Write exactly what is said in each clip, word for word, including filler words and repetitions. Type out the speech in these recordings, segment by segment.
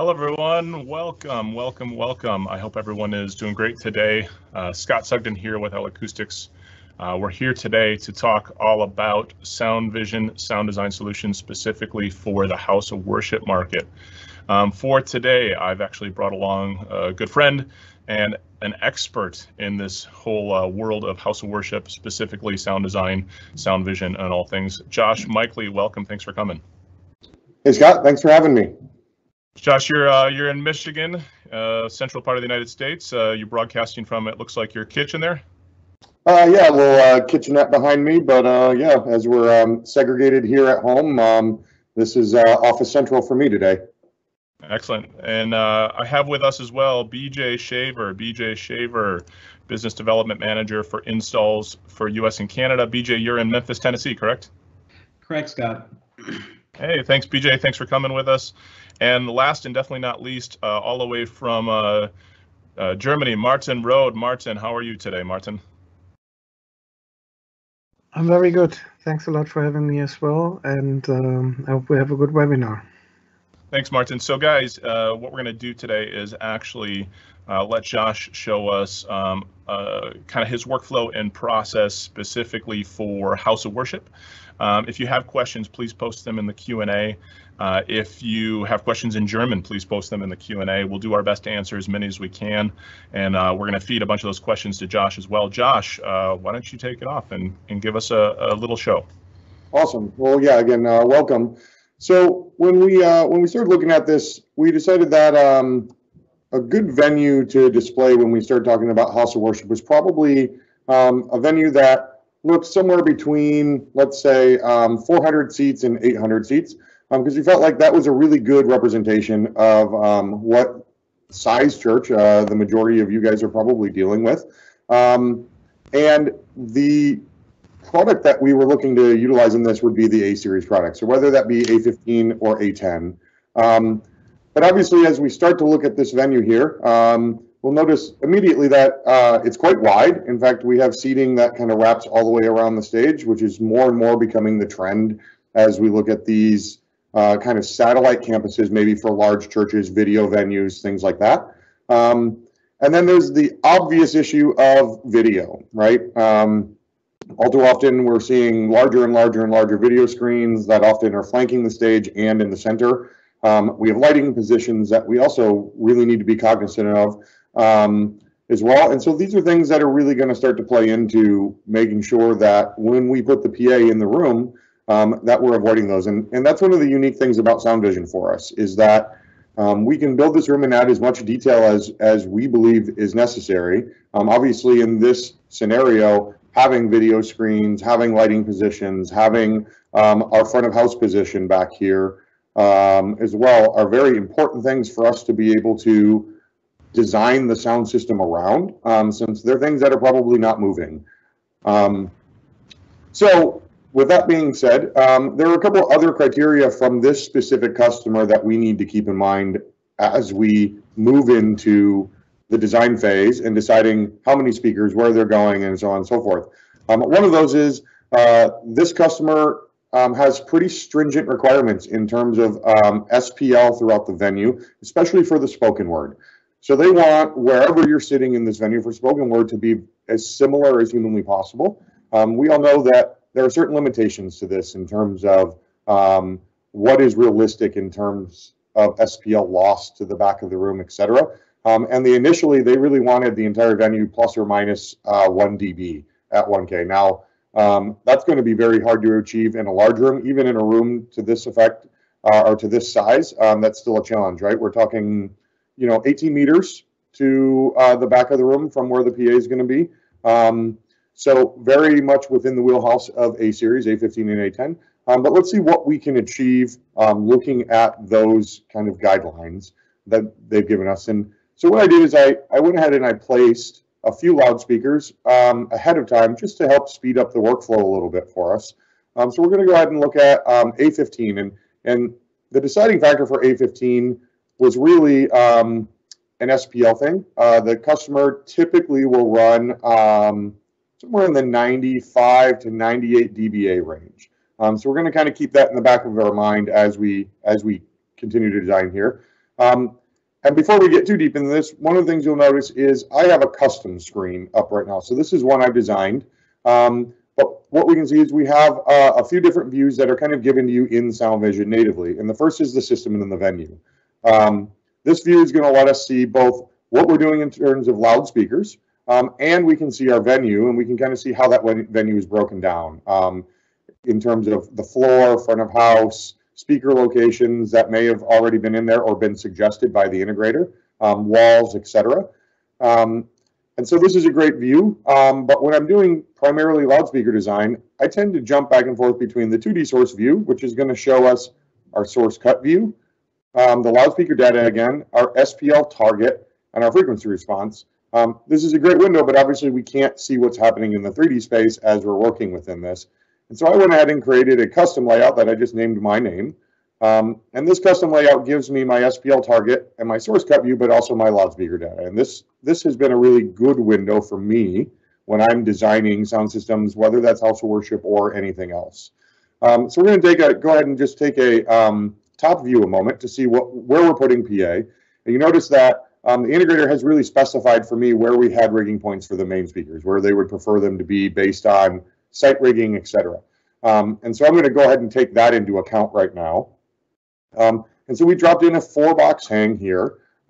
Hello, everyone. Welcome, welcome, welcome. I hope everyone is doing great today. Uh, Scott Sugden here with L-Acoustics. Uh, we're here today to talk all about SoundVision sound design solutions specifically for the house of worship market. Um, for today, I've actually brought along a good friend and an expert in this whole uh, world of house of worship, specifically sound design, SoundVision, and all things. Josh Maichele, welcome. Thanks for coming. Hey, Scott. Thanks for having me. Josh, you're uh, you're in Michigan, uh, central part of the United States. Uh, you're broadcasting from, it looks like, your kitchen there. Uh, yeah, a little uh, kitchenette behind me, but uh, yeah, as we're um, segregated here at home, um, this is uh, office central for me today. Excellent, and uh, I have with us as well B J Shaver. B J Shaver, business development manager for installs for U S and Canada. B J, you're in Memphis, Tennessee, correct? Correct, Scott. Hey, thanks, B J. Thanks for coming with us. And last and definitely not least, uh, all the way from uh, uh, Germany, Martin Rode. Martin, how are you today, Martin? I'm very good. Thanks a lot for having me as well. And um, I hope we have a good webinar. Thanks, Martin. So guys, uh, what we're going to do today is actually uh, let Josh show us um, uh, kind of his workflow and process specifically for House of Worship. Um, if you have questions, please post them in the Q and A. Uh, if you have questions in German, please post them in the Q and A. We'll do our best to answer as many as we can. And uh, we're going to feed a bunch of those questions to Josh as well. Josh, uh, why don't you take it off and, and give us a, a little show? Awesome. Well, yeah, again, uh, welcome. So when we uh, when we started looking at this, we decided that um, a good venue to display when we started talking about House of Worship was probably um, a venue that looked somewhere between, let's say, um, four hundred seats and eight hundred seats, because um, we felt like that was a really good representation of um, what size church uh, the majority of you guys are probably dealing with. Um, and the product that we were looking to utilize in this would be the A-series product, so whether that be A fifteen or A ten. Um, but obviously, as we start to look at this venue here, um, we'll notice immediately that uh, it's quite wide. In fact, we have seating that kind of wraps all the way around the stage, which is more and more becoming the trend as we look at these uh, kind of satellite campuses, maybe for large churches, video venues, things like that. Um, and then there's the obvious issue of video, right? Um, all too often we're seeing larger and larger and larger video screens that often are flanking the stage and in the center. Um, we have lighting positions that we also really need to be cognizant of um as well, and so these are things that are really going to start to play into making sure that when we put the P A in the room um that we're avoiding those, and and that's one of the unique things about SoundVision for us, is that um we can build this room and add as much detail as as we believe is necessary. Um obviously, in this scenario, having video screens, having lighting positions, having um our front of house position back here um as well are very important things for us to be able to design the sound system around, um, since they're things that are probably not moving. Um, so with that being said, um, there are a couple other criteria from this specific customer that we need to keep in mind as we move into the design phase and deciding how many speakers, where they're going, and so on and so forth. Um, one of those is uh, this customer Um, has pretty stringent requirements in terms of um, S P L throughout the venue, especially for the spoken word. So they want, wherever you're sitting in this venue for spoken word, to be as similar as humanly possible. Um, we all know that there are certain limitations to this in terms of um, what is realistic in terms of S P L loss to the back of the room, et cetera. Um, and they initially, they really wanted the entire venue plus or minus uh, one D B at one K. Now, Um, that's going to be very hard to achieve in a large room, even in a room to this effect uh, or to this size. Um, that's still a challenge, right? We're talking, you know, eighteen meters to uh, the back of the room from where the P A is going to be. Um, so very much within the wheelhouse of A-series, A fifteen and A ten. Um, but let's see what we can achieve um, looking at those kind of guidelines that they've given us. And so what I did is I, I went ahead and I placed a few loudspeakers um, ahead of time, just to help speed up the workflow a little bit for us. Um, so we're going to go ahead and look at um, A fifteen, and and the deciding factor for A fifteen was really um, an S P L thing. Uh, the customer typically will run um, somewhere in the ninety-five to ninety-eight D B A range. Um, so we're going to kind of keep that in the back of our mind as we as we continue to design here. Um, and before we get too deep into this, one of the things you'll notice is I have a custom screen up right now. So this is one I've designed. Um, but what we can see is we have uh, a few different views that are kind of given to you in SoundVision natively. And the first is the system and then the venue. Um, this view is going to let us see both what we're doing in terms of loudspeakers, um, and we can see our venue, and we can kind of see how that venue is broken down um, in terms of the floor, front of house, speaker locations that may have already been in there or been suggested by the integrator, um, walls, et cetera. Um, and so this is a great view, um, but when I'm doing primarily loudspeaker design, I tend to jump back and forth between the two D source view, which is going to show us our source cut view, um, the loudspeaker data again, our S P L target, and our frequency response. Um, this is a great window, but obviously we can't see what's happening in the three D space as we're working within this. And so I went ahead and created a custom layout that I just named my name. Um, and this custom layout gives me my S P L target and my source cut view, but also my loudspeaker data. And this, this has been a really good window for me when I'm designing sound systems, whether that's house worship or anything else. Um, so we're going to take a, go ahead and just take a um, top view a moment to see what, where we're putting P A. And you notice that Um, the integrator has really specified for me where we had rigging points for the main speakers, where they would prefer them to be based on site rigging, et cetera. Um, and so I'm going to go ahead and take that into account right now. Um, and so we dropped in a four box hang here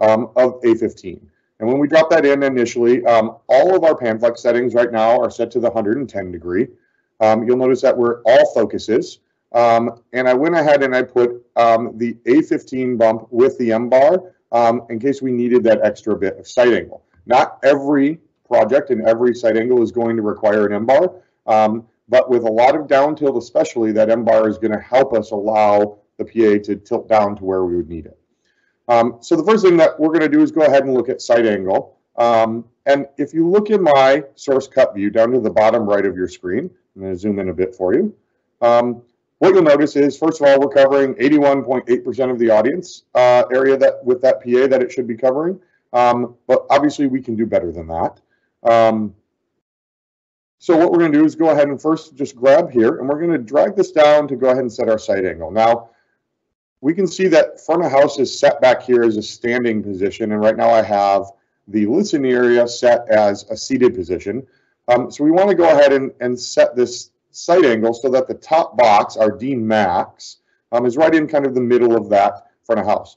um, of A fifteen. And when we drop that in initially, um, all of our Panflex settings right now are set to the one hundred ten degree. Um, you'll notice that we're all focuses. Um, and I went ahead and I put um, the A fifteen bump with the M bar. Um, in case we needed that extra bit of sight angle. Not every project and every sight angle is going to require an M-bar, um, but with a lot of down tilt especially, that M-bar is going to help us allow the P A to tilt down to where we would need it. Um, so the first thing that we're going to do is go ahead and look at sight angle. Um, and if you look in my source cut view down to the bottom right of your screen, I'm going to zoom in a bit for you. Um, What you'll notice is, first of all, we're covering eighty-one point eight percent of the audience uh, area that with that P A that it should be covering. Um, but obviously, we can do better than that. Um, so what we're going to do is go ahead and first just grab here, and we're going to drag this down to go ahead and set our sight angle. Now, we can see that front of house is set back here as a standing position, and right now I have the listen area set as a seated position. Um, so we want to go ahead and, and set this sight angle so that the top box, our D max, um, is right in kind of the middle of that front of house.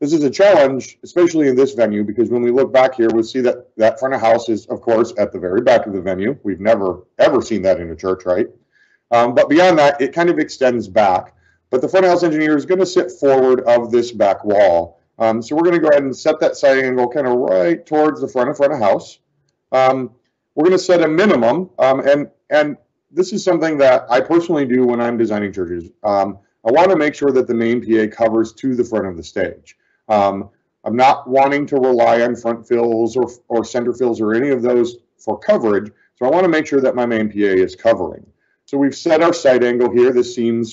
This is a challenge, especially in this venue, because when we look back here, we'll see that that front of house is, of course, at the very back of the venue. We've never, ever seen that in a church, right? Um, but beyond that, it kind of extends back. But the front of house engineer is going to sit forward of this back wall. Um, so we're going to go ahead and set that sight angle kind of right towards the front of front of house. Um, we're going to set a minimum, um, and and this is something that I personally do when I'm designing churches. Um, I want to make sure that the main P A covers to the front of the stage. Um, I'm not wanting to rely on front fills or, or center fills or any of those for coverage. So I want to make sure that my main P A is covering. So we've set our sight angle here. This seems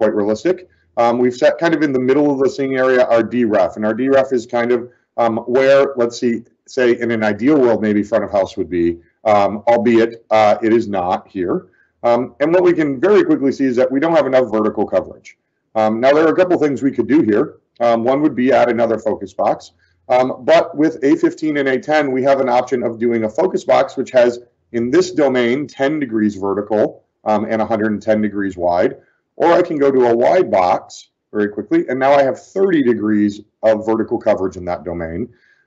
quite realistic. Um, we've set kind of in the middle of the singing area our D ref, and our D ref is kind of um, where, let's see, say in an ideal world, maybe front of house would be, um, albeit uh, it is not here. Um, and what we can very quickly see is that we don't have enough vertical coverage. Um, now, there are a couple things we could do here. Um, one would be add another focus box. Um, but with A fifteen and A ten, we have an option of doing a focus box, which has, in this domain, ten degrees vertical um, and one hundred ten degrees wide. Or I can go to a wide box very quickly, and now I have thirty degrees of vertical coverage in that domain.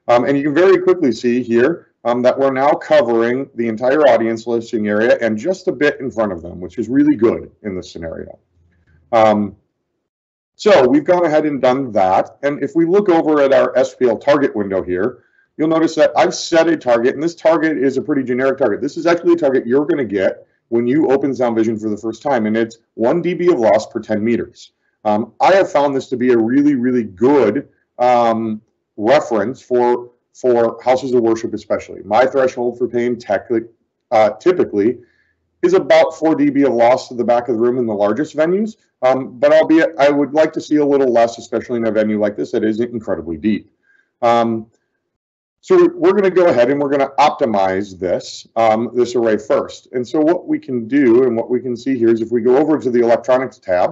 Um, and you can very quickly see here Um, that we're now covering the entire audience listening area and just a bit in front of them, which is really good in this scenario. Um, so we've gone ahead and done that. And if we look over at our S P L target window here, you'll notice that I've set a target, and this target is a pretty generic target. This is actually a target you're going to get when you open SoundVision for the first time, and it's one D B of loss per ten meters. Um, I have found this to be a really, really good um, reference for for houses of worship especially. My threshold for pain uh, typically is about four D B of loss to the back of the room in the largest venues, um, but albeit I would like to see a little less, especially in a venue like this that isn't incredibly deep. Um, so we're going to go ahead and we're going to optimize this, um, this array first. And so what we can do and what we can see here is if we go over to the electronics tab,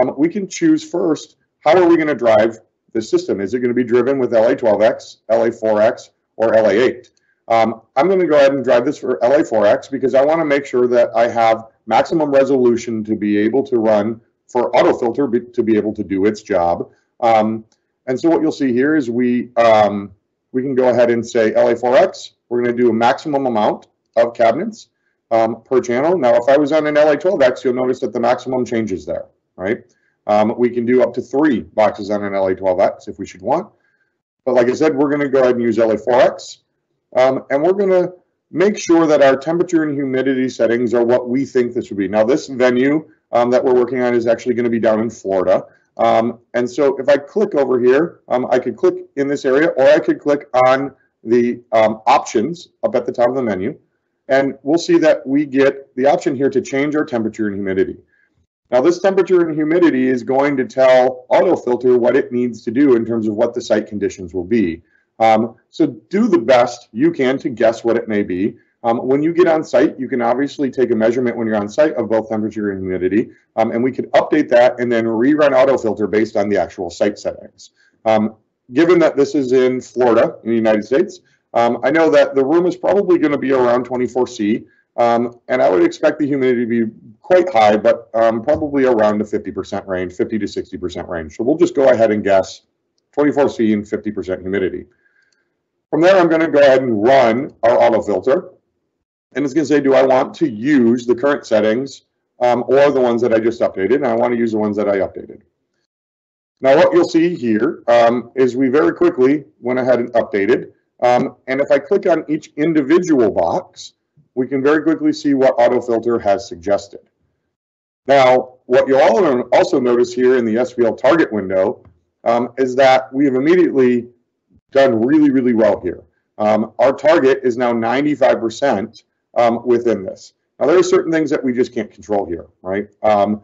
um, we can choose first, how are we going to drive the system. Is it going to be driven with L A twelve X, L A four X, or L A eight? Um, I'm going to go ahead and drive this for L A four X because I want to make sure that I have maximum resolution to be able to run for AutoFilter to be able to do its job. Um, and so what you'll see here is we, um, we can go ahead and say L A four X. We're going to do a maximum amount of cabinets um, per channel. Now, if I was on an L A twelve X, you'll notice that the maximum changes there, right? Um, we can do up to three boxes on an L A twelve X if we should want. But like I said, we're going to go ahead and use L A four X. Um, and we're going to make sure that our temperature and humidity settings are what we think this would be. Now, this venue um, that we're working on is actually going to be down in Florida. Um, and so if I click over here, um, I could click in this area, or I could click on the um, options up at the top of the menu. And we'll see that we get the option here to change our temperature and humidity. Now, this temperature and humidity is going to tell AutoFilter what it needs to do in terms of what the site conditions will be. Um, so do the best you can to guess what it may be. Um, when you get on site, you can obviously take a measurement when you're on site of both temperature and humidity, um, and we can update that and then rerun AutoFilter based on the actual site settings. Um, given that this is in Florida, in the United States, um, I know that the room is probably going to be around twenty-four C, um, and I would expect the humidity to be quite high, but um, probably around the fifty percent range, fifty to sixty percent range. So we'll just go ahead and guess twenty-four C and fifty percent humidity. From there, I'm going to go ahead and run our AutoFilter, and it's going to say, do I want to use the current settings um, or the ones that I just updated? And I want to use the ones that I updated. Now, what you'll see here um, is we very quickly went ahead and updated. Um, and if I click on each individual box, we can very quickly see what AutoFilter has suggested. Now, what you'll also notice here in the S V L target window um, is that we have immediately done really, really well here. Um, our target is now ninety-five percent um, within this. Now, there are certain things that we just can't control here, right? Um,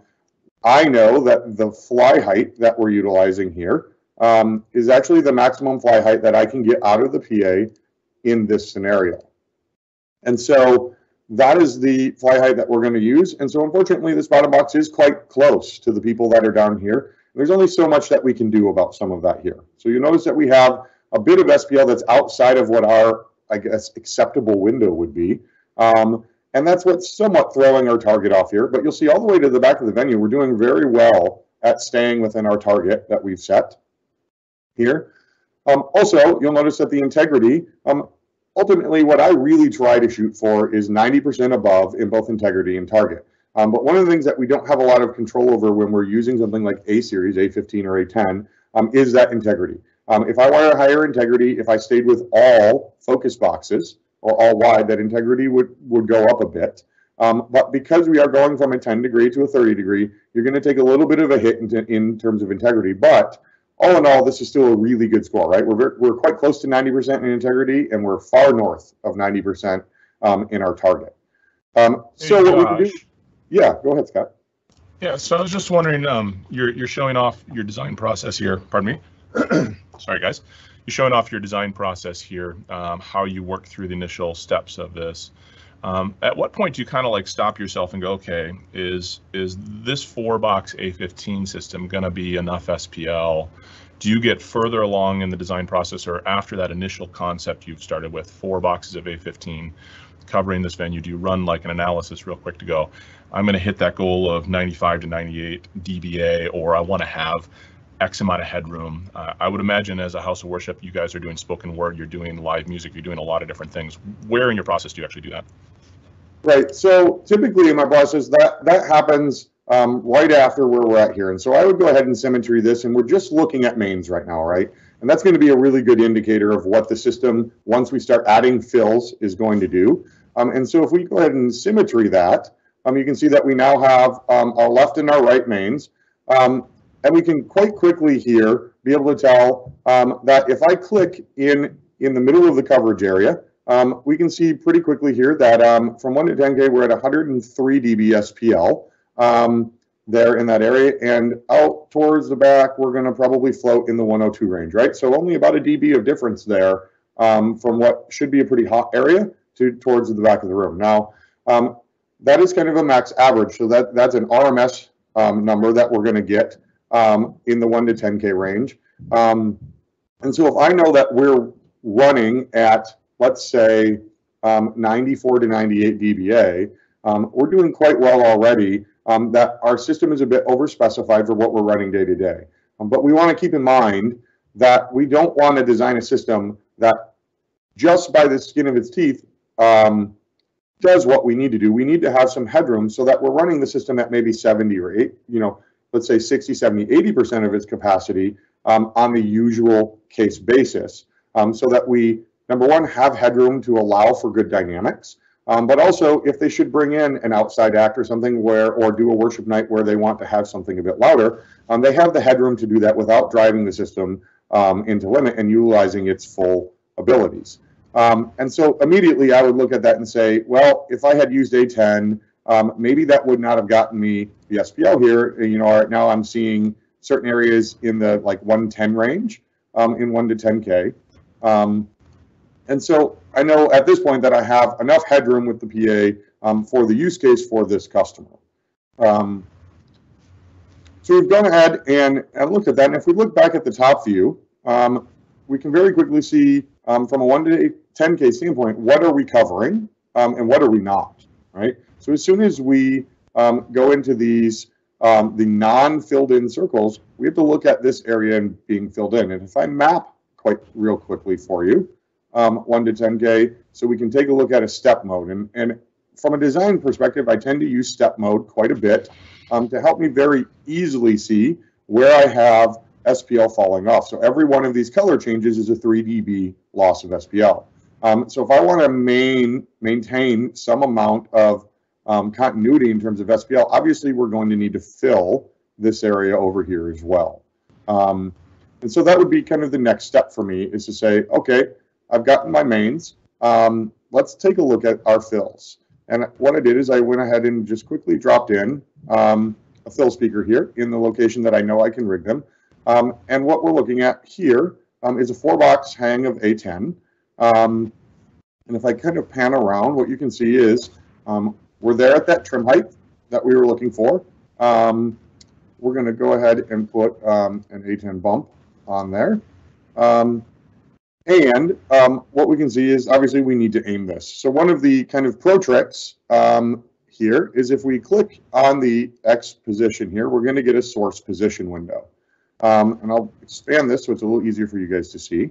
I know that the fly height that we're utilizing here um, is actually the maximum fly height that I can get out of the P A in this scenario. And so that is the fly height that we're going to use. And so unfortunately, this bottom box is quite close to the people that are down here. There's only so much that we can do about some of that here. So you notice that we have a bit of S P L that's outside of what our, I guess, acceptable window would be. Um, and that's what's somewhat throwing our target off here. But you'll see all the way to the back of the venue, we're doing very well at staying within our target that we've set here. Um, also, you'll notice that the integrity, um, ultimately what I really try to shoot for is ninety percent above in both integrity and target. Um, but one of the things that we don't have a lot of control over when we're using something like A-Series, A fifteen or A ten, um, is that integrity. Um, if I wanted higher integrity, if I stayed with all focus boxes or all wide, that integrity would, would go up a bit. Um, but because we are going from a ten degree to a thirty degree, you're going to take a little bit of a hit in, in terms of integrity. But all in all, this is still a really good score, right? We're, we're quite close to ninety percent in integrity, and we're far north of ninety percent um, in our target. Um, hey, so Josh. What we can do? Yeah, go ahead, Scott. Yeah, so I was just wondering, um, you're, you're showing off your design process here. Pardon me. Sorry, guys. You're showing off your design process here, um, how you work through the initial steps of this. Um, at what point do you kind of like stop yourself and go, okay, is is this four box A fifteen system going to be enough S P L? Do you get further along in the design process or after that initial concept you've started with four boxes of A fifteen covering this venue? Do you run like an analysis real quick to go, I'm going to hit that goal of ninety-five to ninety-eight D B A, or I want to have X amount of headroom. Uh, I would imagine as a house of worship, you guys are doing spoken word, you're doing live music, you're doing a lot of different things. Where in your process do you actually do that? Right, so typically in my process, that, that happens um, right after where we're at here. And so I would go ahead and symmetry this, and we're just looking at mains right now, right? And that's gonna be a really good indicator of what the system, once we start adding fills, is going to do. Um, and so if we go ahead and symmetry that, um, you can see that we now have um, our left and our right mains. Um, And we can quite quickly here be able to tell um, that if I click in in the middle of the coverage area, um, we can see pretty quickly here that um, from one to ten K, we're at one hundred three D B S P L um, there in that area. And out towards the back, we're going to probably float in the one oh two range, right? So only about a D B of difference there um, from what should be a pretty hot area to towards the back of the room. Now, um, that is kind of a max average. So that, that's an R M S um, number that we're going to get Um, in the one to ten K range. Um, and so if I know that we're running at, let's say, um, ninety-four to ninety-eight dBA, um, we're doing quite well already, um, that our system is a bit overspecified for what we're running day to day. Um, but we want to keep in mind that we don't want to design a system that just by the skin of its teeth um, does what we need to do. We need to have some headroom so that we're running the system at maybe seventy or eight, you know, let's say sixty, seventy, eighty percent of its capacity um, on the usual case basis, um, so that we, number one, have headroom to allow for good dynamics, um, but also if they should bring in an outside act or something where, or do a worship night where they want to have something a bit louder, um, they have the headroom to do that without driving the system um, into limit and utilizing its full abilities. Um, and so immediately I would look at that and say, well, if I had used A ten, um, maybe that would not have gotten me the S P L here. You know, right now I'm seeing certain areas in the like one ten range, um, in one to ten K. Um, and so I know at this point that I have enough headroom with the P A um, for the use case for this customer. Um, so we've gone ahead and, and looked at that. And if we look back at the top view, um, we can very quickly see Um, from a one to ten K standpoint, what are we covering um, and what are we not, right? So as soon as we um, go into these, um, the non-filled in circles, we have to look at this area and being filled in. And if I map quite real quickly for you, um, one to ten K, so we can take a look at a step mode. And, and from a design perspective, I tend to use step mode quite a bit um, to help me very easily see where I have S P L falling off. So every one of these color changes is a three D B loss of S P L. Um, so if I want to main, maintain some amount of um, continuity in terms of S P L, obviously we're going to need to fill this area over here as well. Um, and so that would be kind of the next step for me, is to say, okay, I've gotten my mains. Um, let's take a look at our fills. And what I did is I went ahead and just quickly dropped in um, a fill speaker here in the location that I know I can rig them. Um, and what we're looking at here um, is a four box hang of A ten. Um, and if I kind of pan around, what you can see is um, we're there at that trim height that we were looking for. Um, we're going to go ahead and put um, an A ten bump on there. Um, and um, what we can see is obviously we need to aim this. So one of the kind of pro tricks um, here is if we click on the X position here, we're going to get a source position window. Um, and I'll expand this so it's a little easier for you guys to see.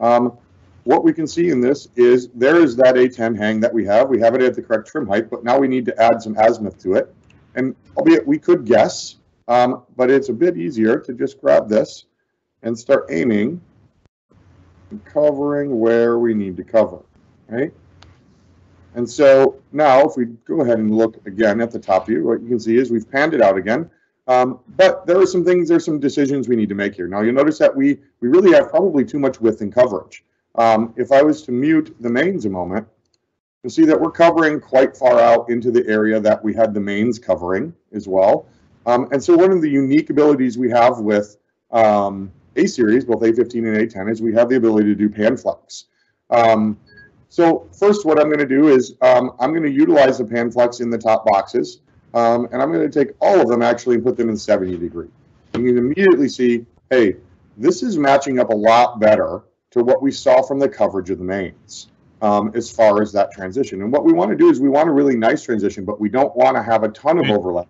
Um, what we can see in this is there is that A ten hang that we have. We have it at the correct trim height, but now we need to add some azimuth to it. And albeit we could guess, um, but it's a bit easier to just grab this and start aiming and covering where we need to cover, right? And so now if we go ahead and look again at the top view, what you can see is we've panned it out again. Um, but there are some things, there's some decisions we need to make here. Now you'll notice that we, we really have probably too much width and coverage. Um, if I was to mute the mains a moment, you'll see that we're covering quite far out into the area that we had the mains covering as well. Um, and so one of the unique abilities we have with um, A-series, both A fifteen and A ten, is we have the ability to do Panflex. Um, so first what I'm gonna do is um, I'm gonna utilize the Panflex in the top boxes. Um, and I'm going to take all of them actually and put them in seventy degree. You can immediately see, hey, this is matching up a lot better to what we saw from the coverage of the mains um, as far as that transition. And what we want to do is we want a really nice transition, but we don't want to have a ton of overlap.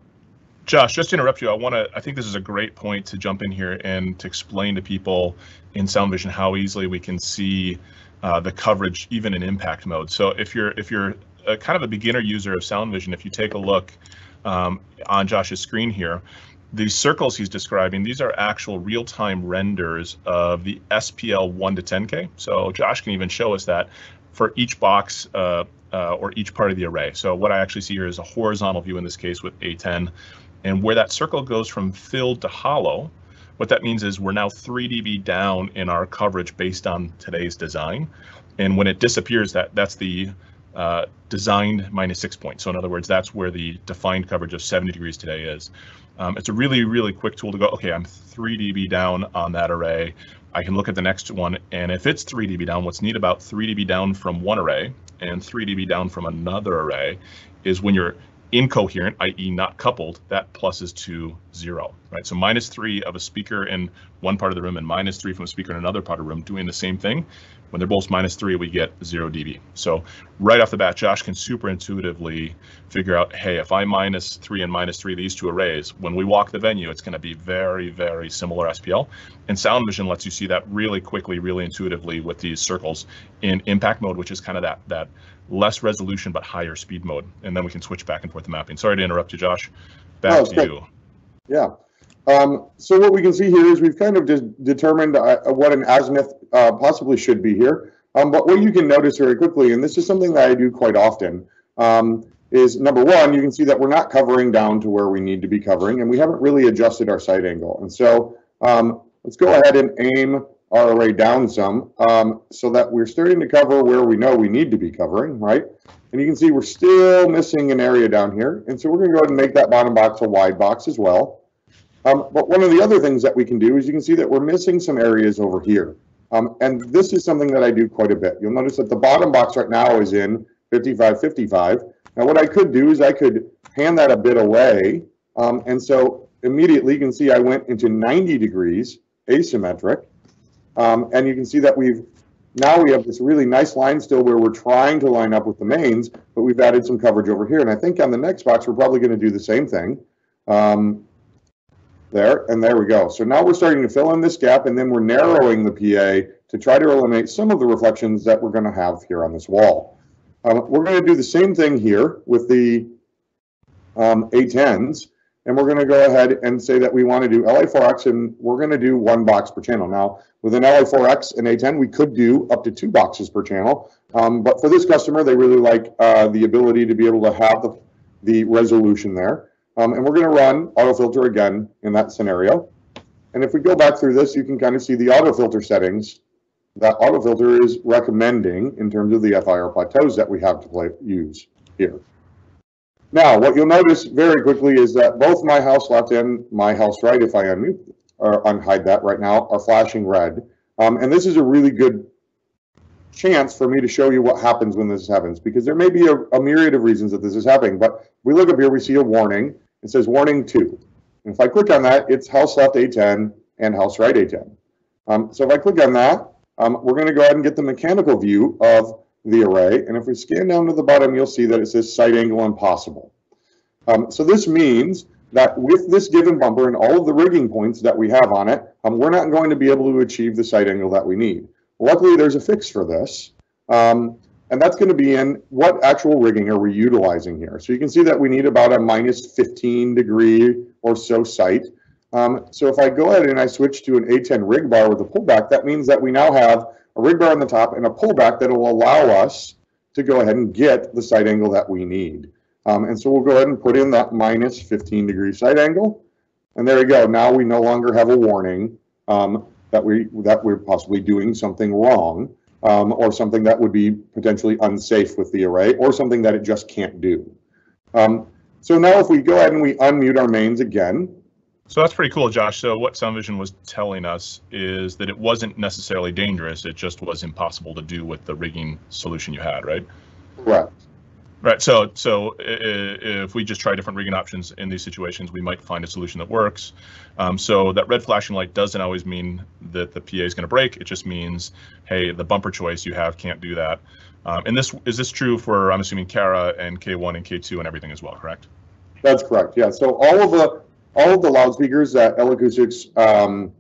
Josh, just to interrupt you, I want to, I think this is a great point to jump in here and to explain to people in SoundVision how easily we can see uh, the coverage even in impact mode. So if you're, if you're a, kind of a beginner user of SoundVision, if you take a look, Um, on Josh's screen here, these circles he's describing, these are actual real-time renders of the S P L one to ten K. So Josh can even show us that for each box uh, uh, or each part of the array. So what I actually see here is a horizontal view in this case with A ten, and where that circle goes from filled to hollow, what that means is we're now three D B down in our coverage based on today's design. And when it disappears, that that's the Uh, designed minus six points. So in other words, that's where the defined coverage of seventy degrees today is. Um, it's a really, really quick tool to go, okay, I'm three D B down on that array. I can look at the next one, and if it's three D B down, what's neat about three D B down from one array and three D B down from another array is when you're incoherent, that is not coupled, that pluses to zero, right? So minus three of a speaker in one part of the room and minus three from a speaker in another part of the room doing the same thing. When they're both minus three, we get zero dB. So right off the bat, Josh can super intuitively figure out, hey, if I minus three and minus three, these two arrays, when we walk the venue, it's gonna be very, very similar S P L. And SoundVision lets you see that really quickly, really intuitively with these circles in impact mode, which is kind of that, that less resolution, but higher speed mode. And then we can switch back and forth the mapping. Sorry to interrupt you, Josh. Back to you. Yeah. Um, so what we can see here is we've kind of de determined uh, what an azimuth uh, possibly should be here. Um, but what you can notice very quickly, and this is something that I do quite often, um, is number one, you can see that we're not covering down to where we need to be covering, and we haven't really adjusted our sight angle. And so um, let's go ahead and aim our array down some um, so that we're starting to cover where we know we need to be covering, right? And you can see we're still missing an area down here. And so we're going to go ahead and make that bottom box a wide box as well. Um, but one of the other things that we can do is you can see that we're missing some areas over here. Um, and this is something that I do quite a bit. You'll notice that the bottom box right now is in fifty-five fifty-five. Now what I could do is I could pan that a bit away. Um, and so immediately you can see I went into ninety degrees asymmetric. Um, and you can see that we've, now we have this really nice line still where we're trying to line up with the mains, but we've added some coverage over here. And I think on the next box, we're probably gonna do the same thing. Um, there, and there we go. So now we're starting to fill in this gap, and then we're narrowing the P A to try to eliminate some of the reflections that we're gonna have here on this wall. Um, we're gonna do the same thing here with the um, A tens, and we're gonna go ahead and say that we wanna do L A four X, and we're gonna do one box per channel. Now, with an L A four X and A ten, we could do up to two boxes per channel, um, but for this customer, they really like uh, the ability to be able to have the, the resolution there. Um, and we're gonna run AutoFilter again in that scenario. And if we go back through this, you can kind of see the AutoFilter settings that AutoFilter is recommending in terms of the F I R plateaus that we have to play, use here. Now, what you'll notice very quickly is that both my house left and my house right, if I unmute or unhide that right now, are flashing red. Um, and this is a really good chance for me to show you what happens when this happens, because there may be a, a myriad of reasons that this is happening. But we look up here, we see a warning. It says warning two. And if I click on that, it's house left A ten and house right A ten. Um, so if I click on that, um, we're gonna go ahead and get the mechanical view of the array. And if we scan down to the bottom, you'll see that it says sight angle impossible. Um, so this means that with this given bumper and all of the rigging points that we have on it, um, we're not going to be able to achieve the sight angle that we need. Luckily, there's a fix for this. Um, and that's gonna be in what actual rigging are we utilizing here. So you can see that we need about a minus fifteen degree or so sight. Um, so if I go ahead and I switch to an A ten rig bar with a pullback, that means that we now have a rig bar on the top and a pullback that will allow us to go ahead and get the sight angle that we need. Um, and so we'll go ahead and put in that minus fifteen degree sight angle. And there we go, now we no longer have a warning um, that, we, that we're possibly doing something wrong. Um, or something that would be potentially unsafe with the array, or something that it just can't do. Um, so now if we go ahead and we unmute our mains again. So that's pretty cool, Josh. So what SoundVision was telling us is that it wasn't necessarily dangerous, it just was impossible to do with the rigging solution you had, right? Correct. Right, so so if we just try different rigging options in these situations, we might find a solution that works. Um, so that red flashing light doesn't always mean that the P A is going to break. It just means, hey, the bumper choice you have can't do that. Um, and this is this true for, I'm assuming, Kara and K one and K two and everything as well, correct? That's correct. Yeah. So all of the all of the loudspeakers that L-Acoustics um,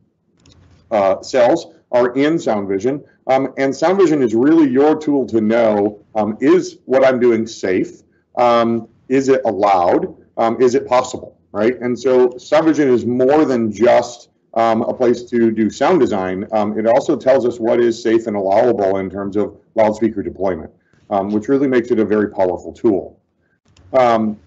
uh, sells are in SoundVision, um, and SoundVision is really your tool to know, um, is what I'm doing safe? Um, is it allowed? Um, is it possible, right? And so SoundVision is more than just um, a place to do sound design. Um, it also tells us what is safe and allowable in terms of loudspeaker deployment, um, which really makes it a very powerful tool. Um,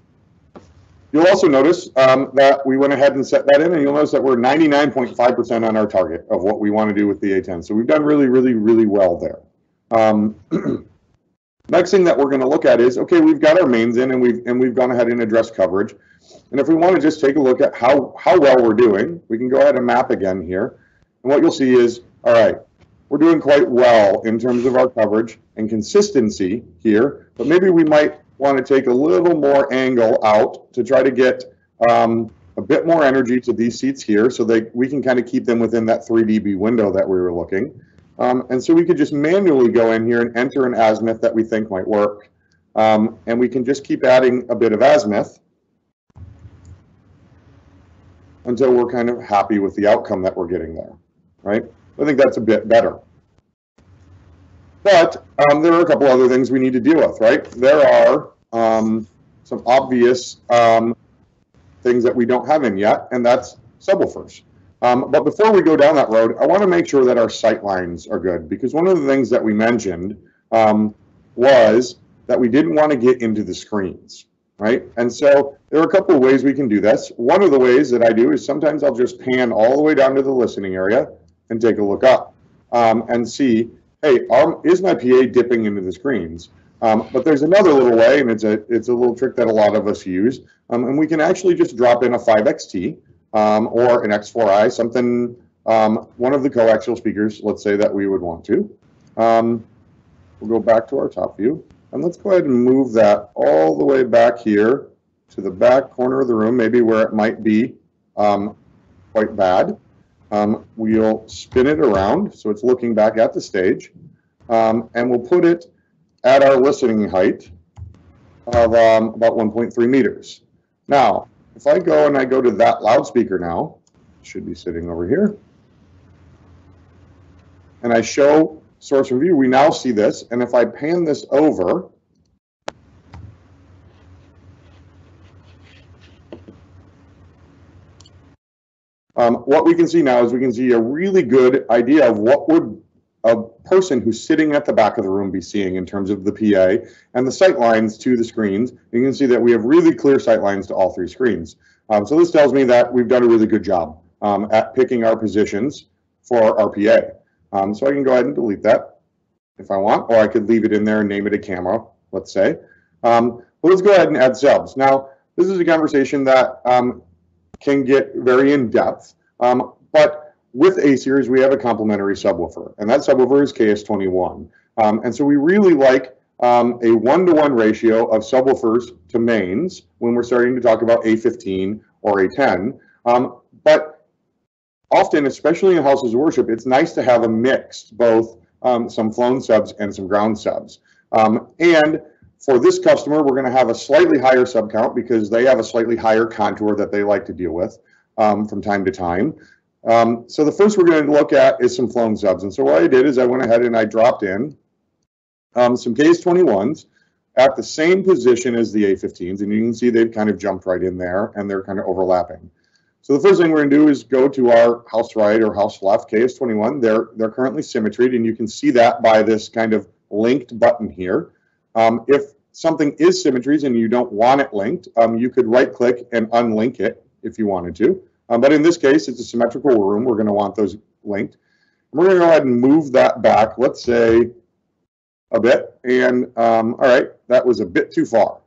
You'll also notice um, that we went ahead and set that in, and you'll notice that we're ninety-nine point five percent on our target of what we want to do with the A ten. So we've done really, really, really well there. Um, next thing that we're going to look at is, okay, we've got our mains in, and we've and we've gone ahead and addressed coverage. And if we want to just take a look at how how well we're doing, we can go ahead and map again here. And what you'll see is, all right, we're doing quite well in terms of our coverage and consistency here, but maybe we might want to take a little more angle out to try to get um, a bit more energy to these seats here, so they we can kind of keep them within that three D B window that we were looking. Um, and so we could just manually go in here and enter an azimuth that we think might work. Um, and we can just keep adding a bit of azimuth until we're kind of happy with the outcome that we're getting there, right? I think that's a bit better. But um, there are a couple other things we need to deal with, right? There are um, some obvious um, things that we don't have in yet, and that's subwoofers. Um, but before we go down that road, I want to make sure that our sight lines are good, because one of the things that we mentioned um, was that we didn't want to get into the screens, right? And so there are a couple of ways we can do this. One of the ways that I do is sometimes I'll just pan all the way down to the listening area and take a look up um, and see, hey, um, is my P A dipping into the screens? Um, but there's another little way, and it's a it's a little trick that a lot of us use, um, and we can actually just drop in a five X T um, or an X four i, something, um, one of the coaxial speakers, let's say, that we would want to. Um, we'll go back to our top view, and let's go ahead and move that all the way back here to the back corner of the room, maybe where it might be um, quite bad. Um, we'll spin it around so it's looking back at the stage, um, and we'll put it at our listening height of um, about one point three meters. Now, if I go and I go to that loudspeaker now, it should be sitting over here, and I show source and view, we now see this, and if I pan this over, Um, what we can see now is we can see a really good idea of what would a person who's sitting at the back of the room be seeing in terms of the P A and the sight lines to the screens. You can see that we have really clear sight lines to all three screens. Um, so this tells me that we've done a really good job um, at picking our positions for our P A. Um, so I can go ahead and delete that if I want, or I could leave it in there and name it a camera, let's say. Um, but let's go ahead and add subs. Now, this is a conversation that um, can get very in depth, um, but with A-Series, we have a complementary subwoofer, and that subwoofer is K S twenty-one. Um, and so we really like um, a one-to-one ratio of subwoofers to mains when we're starting to talk about A fifteen or A ten. Um, but often, especially in houses of worship, it's nice to have a mix, both um, some flown subs and some ground subs. Um, and for this customer, we're going to have a slightly higher sub count because they have a slightly higher contour that they like to deal with um, from time to time. Um, so the first we're going to look at is some flown subs. And so what I did is I went ahead and I dropped in um, some K S twenty-ones at the same position as the A fifteens. And you can see they've kind of jumped right in there and they're kind of overlapping. So the first thing we're going to do is go to our house right or house left K S twenty-one. They're, they're currently symmetried, and you can see that by this kind of linked button here. Um, if something is symmetries and you don't want it linked, um, you could right click and unlink it if you wanted to. Um, but in this case, it's a symmetrical room. We're going to want those linked. We're going to go ahead and move that back, let's say, a bit. And um, all right, that was a bit too far.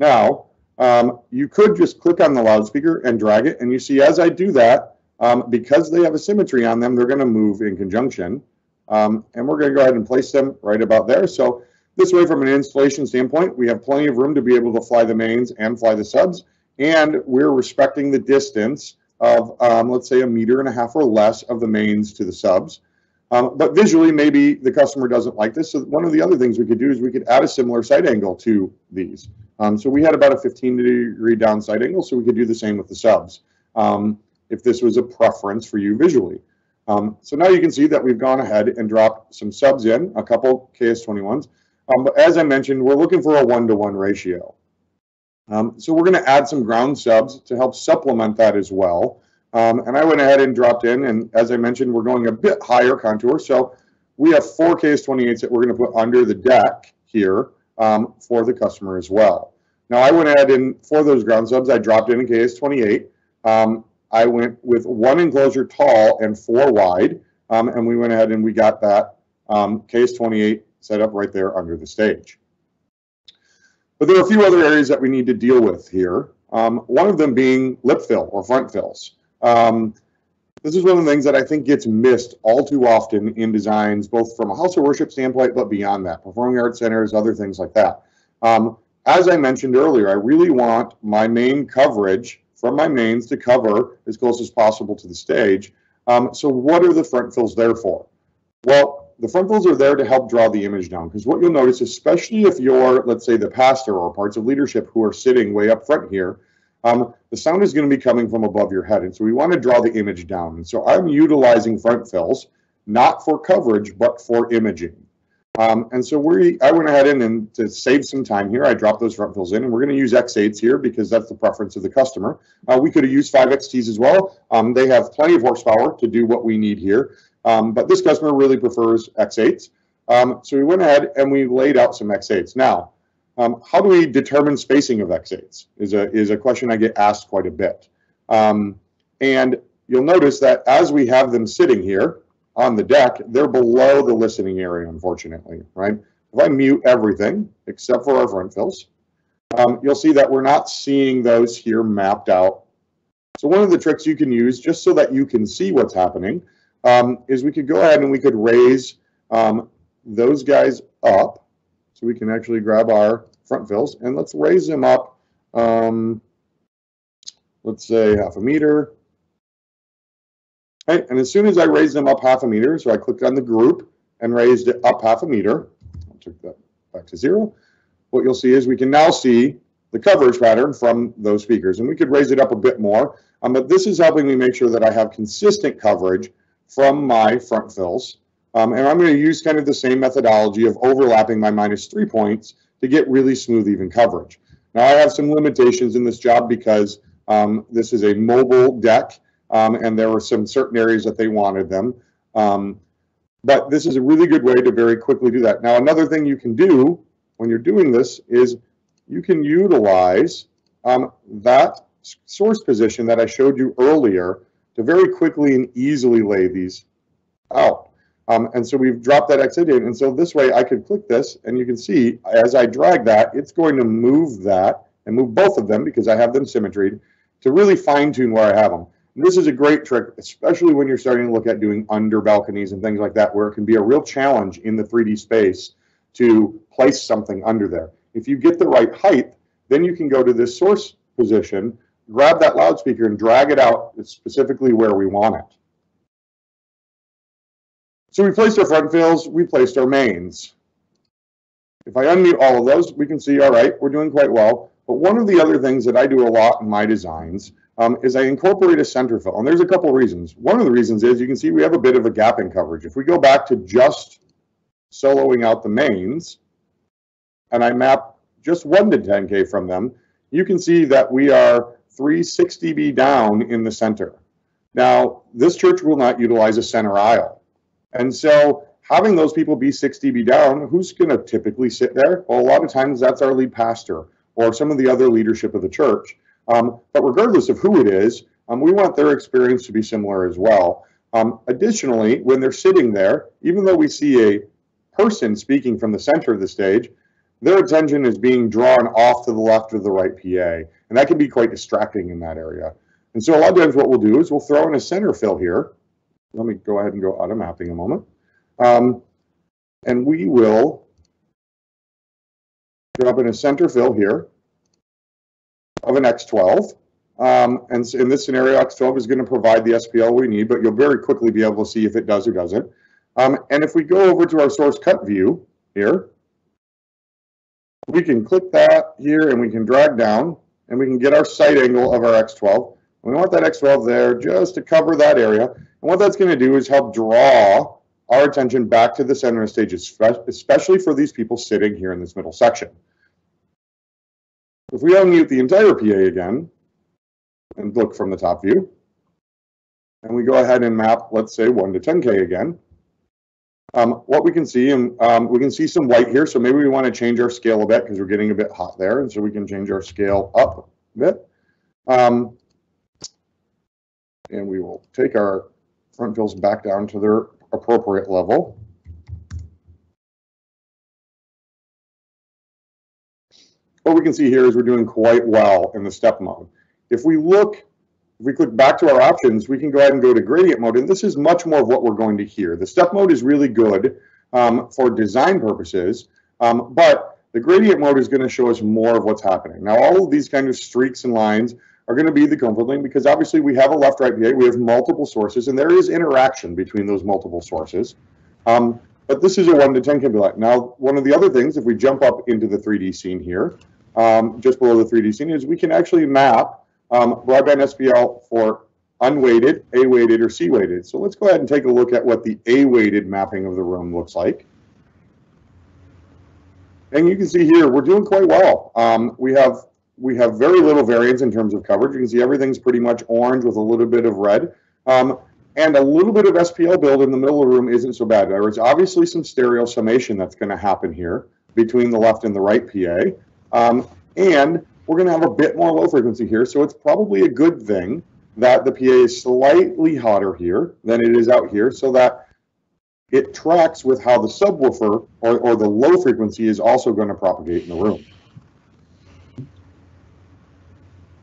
Now, um, you could just click on the loudspeaker and drag it. And you see, as I do that, um, because they have a symmetry on them, they're going to move in conjunction. Um, and we're going to go ahead and place them right about there. So this way, from an installation standpoint, we have plenty of room to be able to fly the mains and fly the subs, and we're respecting the distance of, um, let's say, a meter and a half or less of the mains to the subs. Um, but visually, maybe the customer doesn't like this, so one of the other things we could do is we could add a similar sight angle to these. Um, so we had about a fifteen degree down sight angle, so we could do the same with the subs, um, if this was a preference for you visually. Um, so now you can see that we've gone ahead and dropped some subs in, a couple K S twenty-ones. Um, but as I mentioned, we're looking for a one-to-one ratio. Um, so we're going to add some ground subs to help supplement that as well. Um, and I went ahead and dropped in, and as I mentioned, we're going a bit higher contour. So we have four K S twenty-eights that we're going to put under the deck here um, for the customer as well. Now, I went ahead and for those ground subs, I dropped in a K S twenty-eight. Um, I went with one enclosure tall and four wide, um, and we went ahead and we got that um, K S twenty-eight set up right there under the stage. But there are a few other areas that we need to deal with here. Um, one of them being lip fill or front fills. Um, this is one of the things that I think gets missed all too often in designs, both from a house of worship standpoint, but beyond that, performing arts centers, other things like that. Um, as I mentioned earlier, I really want my main coverage from my mains to cover as close as possible to the stage. Um, so what are the front fills there for? Well, the front fills are there to help draw the image down, because what you'll notice, especially if you're, let's say, the pastor or parts of leadership who are sitting way up front here, um, the sound is going to be coming from above your head. And so we want to draw the image down. And so I'm utilizing front fills, not for coverage, but for imaging. Um, and so we, I went ahead and, and to save some time here, I dropped those front fills in, and we're going to use X eights here because that's the preference of the customer. Uh, we could have used five X Ts as well. Um, they have plenty of horsepower to do what we need here. Um, but this customer really prefers X eights. Um, so we went ahead and we laid out some X eights. Now, um, how do we determine spacing of X eights is a, is a question I get asked quite a bit. Um, and you'll notice that as we have them sitting here on the deck, they're below the listening area, unfortunately, right? If I mute everything except for our front fills, um, you'll see that we're not seeing those here mapped out. So one of the tricks you can use, just so that you can see what's happening, Um, is we could go ahead and we could raise um, those guys up, so we can actually grab our front fills and let's raise them up, um, let's say half a meter. Right, and as soon as I raise them up half a meter, so I clicked on the group and raised it up half a meter, I'll take that back to zero, what you'll see is we can now see the coverage pattern from those speakers, and we could raise it up a bit more, um, but this is helping me make sure that I have consistent coverage from my front fills. Um, and I'm going to use kind of the same methodology of overlapping my minus three points to get really smooth, even coverage. Now I have some limitations in this job because um, this is a mobile deck um, and there were some certain areas that they wanted them. Um, but this is a really good way to very quickly do that. Now, another thing you can do when you're doing this is you can utilize um, that source position that I showed you earlier to very quickly and easily lay these out. Um, and so we've dropped that X eight in, and so this way I could click this, and you can see as I drag that, it's going to move that and move both of them because I have them symmetried to really fine tune where I have them. And this is a great trick, especially when you're starting to look at doing under balconies and things like that, where it can be a real challenge in the three D space to place something under there. If you get the right height, then you can go to this source position, grab that loudspeaker and drag it out specifically where we want it. So we placed our front fills, we placed our mains. If I unmute all of those, we can see, all right, we're doing quite well. But one of the other things that I do a lot in my designs um, is I incorporate a center fill. And there's a couple reasons. One of the reasons is you can see we have a bit of a gap in coverage. If we go back to just soloing out the mains and I map just one to ten K from them, you can see that we are three sixty B down in the center. Now, this church will not utilize a center aisle. And so having those people be six D B down, who's gonna typically sit there? Well, a lot of times that's our lead pastor or some of the other leadership of the church. Um, but regardless of who it is, um, we want their experience to be similar as well. Um, additionally, when they're sitting there, even though we see a person speaking from the center of the stage, their attention is being drawn off to the left of the right P A, and that can be quite distracting in that area. And so a lot of times what we'll do is we'll throw in a center fill here. Let me go ahead and go out of mapping a moment. Um, and we will drop in a center fill here of an X twelve. Um, and in this scenario, X twelve is going to provide the S P L we need, but you'll very quickly be able to see if it does or doesn't. Um, and if we go over to our source cut view here, we can click that here and we can drag down and we can get our sight angle of our X twelve. We want that X twelve there just to cover that area. And what that's going to do is help draw our attention back to the center of stage, especially for these people sitting here in this middle section. If we unmute the entire P A again and look from the top view, and we go ahead and map, let's say one to ten K again, Um, what we can see, and um, we can see some white here, so maybe we want to change our scale a bit because we're getting a bit hot there, and so we can change our scale up a bit. Um, and we will take our front fills back down to their appropriate level. What we can see here is we're doing quite well in the step mode. If we look If we click back to our options, we can go ahead and go to gradient mode, and this is much more of what we're going to hear. The step mode is really good um, for design purposes, um, but the gradient mode is going to show us more of what's happening. Now, all of these kind of streaks and lines are going to be the comfort link, because obviously we have a left-right P A, we have multiple sources, and there is interaction between those multiple sources. Um, but this is a one to ten Kimberlite. Now, one of the other things, if we jump up into the three D scene here, um, just below the three D scene, is we can actually map um, broadband S P L for unweighted, A-weighted, or C-weighted. So let's go ahead and take a look at what the A-weighted mapping of the room looks like. And you can see here, we're doing quite well. Um, we have we have very little variance in terms of coverage. You can see everything's pretty much orange with a little bit of red. Um, and a little bit of S P L build in the middle of the room isn't so bad. There is obviously some stereo summation that's gonna happen here between the left and the right P A. Um, and we're gonna have a bit more low frequency here. So it's probably a good thing that the P A is slightly hotter here than it is out here, so that it tracks with how the subwoofer or, or the low frequency is also going to propagate in the room.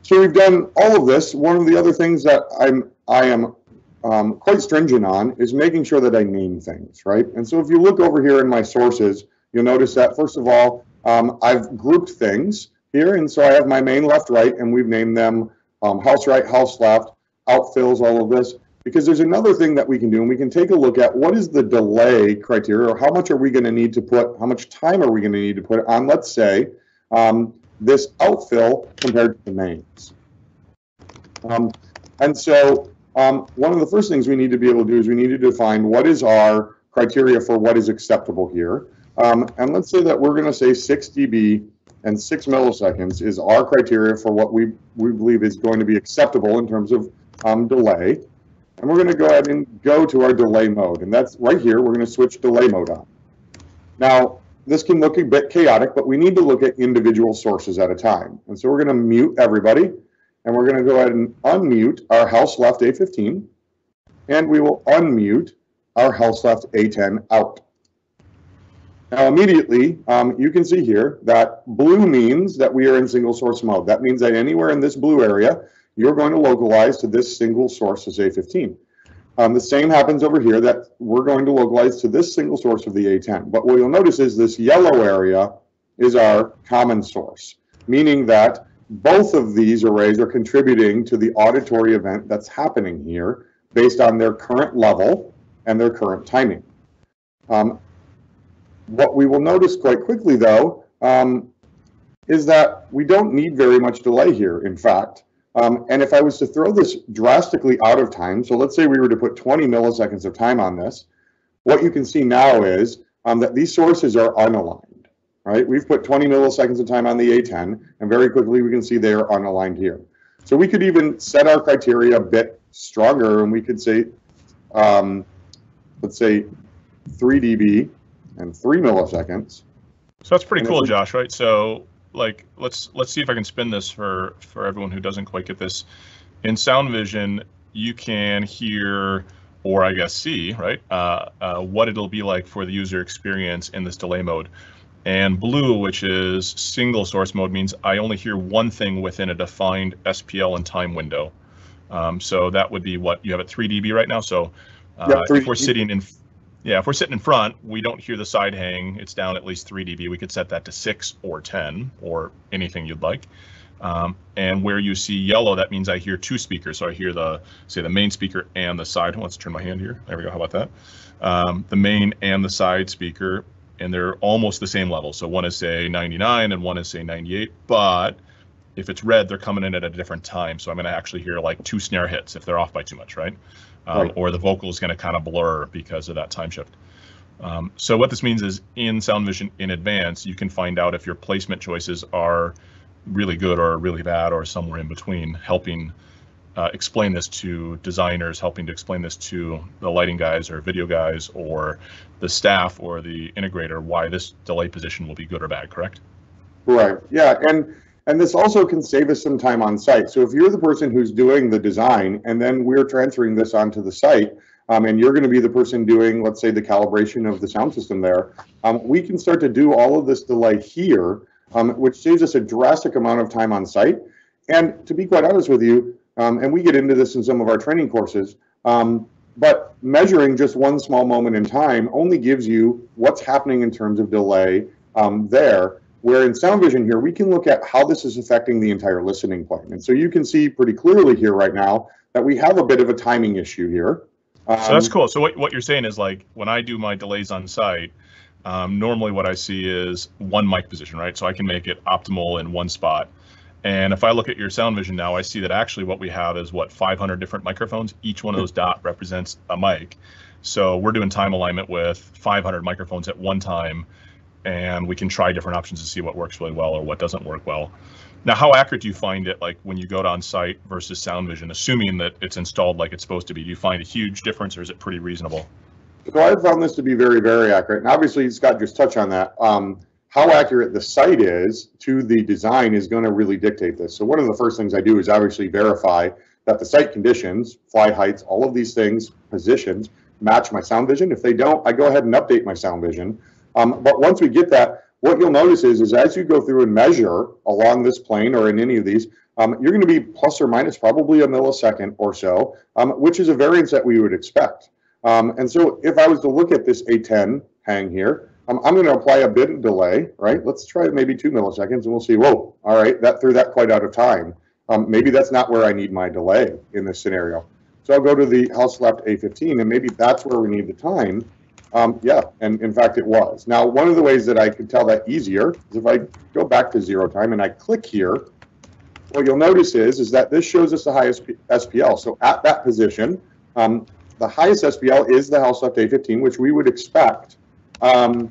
So we've done all of this. One of the other things that I'm, I am um, quite stringent on is making sure that I name things, right? And so if you look over here in my sources, you'll notice that, first of all, um, I've grouped things here. And so I have my main left, right, and we've named them um, house right, house left, outfills, all of this. Because there's another thing that we can do, and we can take a look at what is the delay criteria, or how much are we going to need to put, how much time are we going to need to put on, let's say, um, this outfill compared to the mains. Um, and so um, one of the first things we need to be able to do is we need to define what is our criteria for what is acceptable here. Um, and let's say that we're going to say six D B and six milliseconds is our criteria for what we, we believe is going to be acceptable in terms of um, delay. And we're going to go ahead and go to our delay mode. And that's right here. We're going to switch delay mode on. Now, this can look a bit chaotic, but we need to look at individual sources at a time. And so we're going to mute everybody. And we're going to go ahead and unmute our house left A fifteen. And we will unmute our house left A ten out. Now, immediately, um, you can see here that blue means that we are in single source mode. That means that anywhere in this blue area, you're going to localize to this single source as A fifteen. Um, the same happens over here, that we're going to localize to this single source of the A ten. But what you'll notice is this yellow area is our common source, meaning that both of these arrays are contributing to the auditory event that's happening here based on their current level and their current timing. Um, what we will notice quite quickly, though, um, is that we don't need very much delay here, in fact. Um, and if I was to throw this drastically out of time, so let's say we were to put twenty milliseconds of time on this, what you can see now is um, that these sources are unaligned, right? We've put twenty milliseconds of time on the A ten, and very quickly we can see they are unaligned here. So we could even set our criteria a bit stronger, and we could say, um, let's say three D B and three milliseconds. So that's pretty cool, Josh, right? So. Like, let's let's see if I can spin this for for everyone who doesn't quite get this. In SoundVision, you can hear, or I guess see, right, uh, uh, what it'll be like for the user experience in this delay mode. And blue, which is single source mode, means I only hear one thing within a defined S P L and time window. Um, so that would be what you have at three D B right now. So uh, yeah, if we're sitting in. Yeah, if we're sitting in front, we don't hear the side hang. It's down at least three D B. We could set that to six or ten or anything you'd like. Um, and where you see yellow, that means I hear two speakers. So I hear the, say, the main speaker and the side. Let's turn my hand here. There we go. How about that? Um, the main and the side speaker, and they're almost the same level. So one is, say, ninety-nine and one is, say, ninety-eight. But if it's red, they're coming in at a different time. So I'm going to actually hear like two snare hits if they're off by too much, right? Um, right. Or the vocal is going to kind of blur because of that time shift. Um, so what this means is in SoundVision in advance, you can find out if your placement choices are really good or really bad or somewhere in between, helping uh, explain this to designers, helping to explain this to the lighting guys or video guys or the staff or the integrator, why this delay position will be good or bad, correct? Right. Yeah. And And this also can save us some time on site. So if you're the person who's doing the design and then we're transferring this onto the site, um, and you're going to be the person doing, let's say, the calibration of the sound system there, um, we can start to do all of this delay here, um, which saves us a drastic amount of time on site. And to be quite honest with you, um, and we get into this in some of our training courses, um, but measuring just one small moment in time only gives you what's happening in terms of delay um, there. Where in SoundVision here, we can look at how this is affecting the entire listening plane. And so you can see pretty clearly here right now that we have a bit of a timing issue here. Um, so that's cool. So what, what you're saying is, like, when I do my delays on site, um, normally what I see is one mic position, right? So I can make it optimal in one spot. And if I look at your SoundVision now, I see that actually what we have is, what, five hundred different microphones. Each one of those dot represents a mic. So we're doing time alignment with five hundred microphones at one time, and we can try different options to see what works really well or what doesn't work well. Now, how accurate do you find it, like, when you go to on-site versus SoundVision, assuming that it's installed like it's supposed to be? Do you find a huge difference, or is it pretty reasonable? So I found this to be very, very accurate. And obviously, Scott just touched on that. Um, how accurate the site is to the design is going to really dictate this. So one of the first things I do is obviously verify that the site conditions, fly heights, all of these things, positions, match my SoundVision. If they don't, I go ahead and update my SoundVision. Um, but once we get that, what you'll notice is, is as you go through and measure along this plane or in any of these, um, you're going to be plus or minus probably a millisecond or so, um, which is a variance that we would expect. Um, and so if I was to look at this A ten hang here, um, I'm going to apply a bit of delay, right? Let's try maybe two milliseconds and we'll see, whoa, all right, that threw that quite out of time. Um, maybe that's not where I need my delay in this scenario. So I'll go to the house left A fifteen and maybe that's where we need the time. Um, yeah, and in fact it was. Now, one of the ways that I could tell that easier is if I go back to zero time and I click here, what you'll notice is, is that this shows us the highest S P L. So at that position, um, the highest S P L is the house left A fifteen, which we would expect. Um,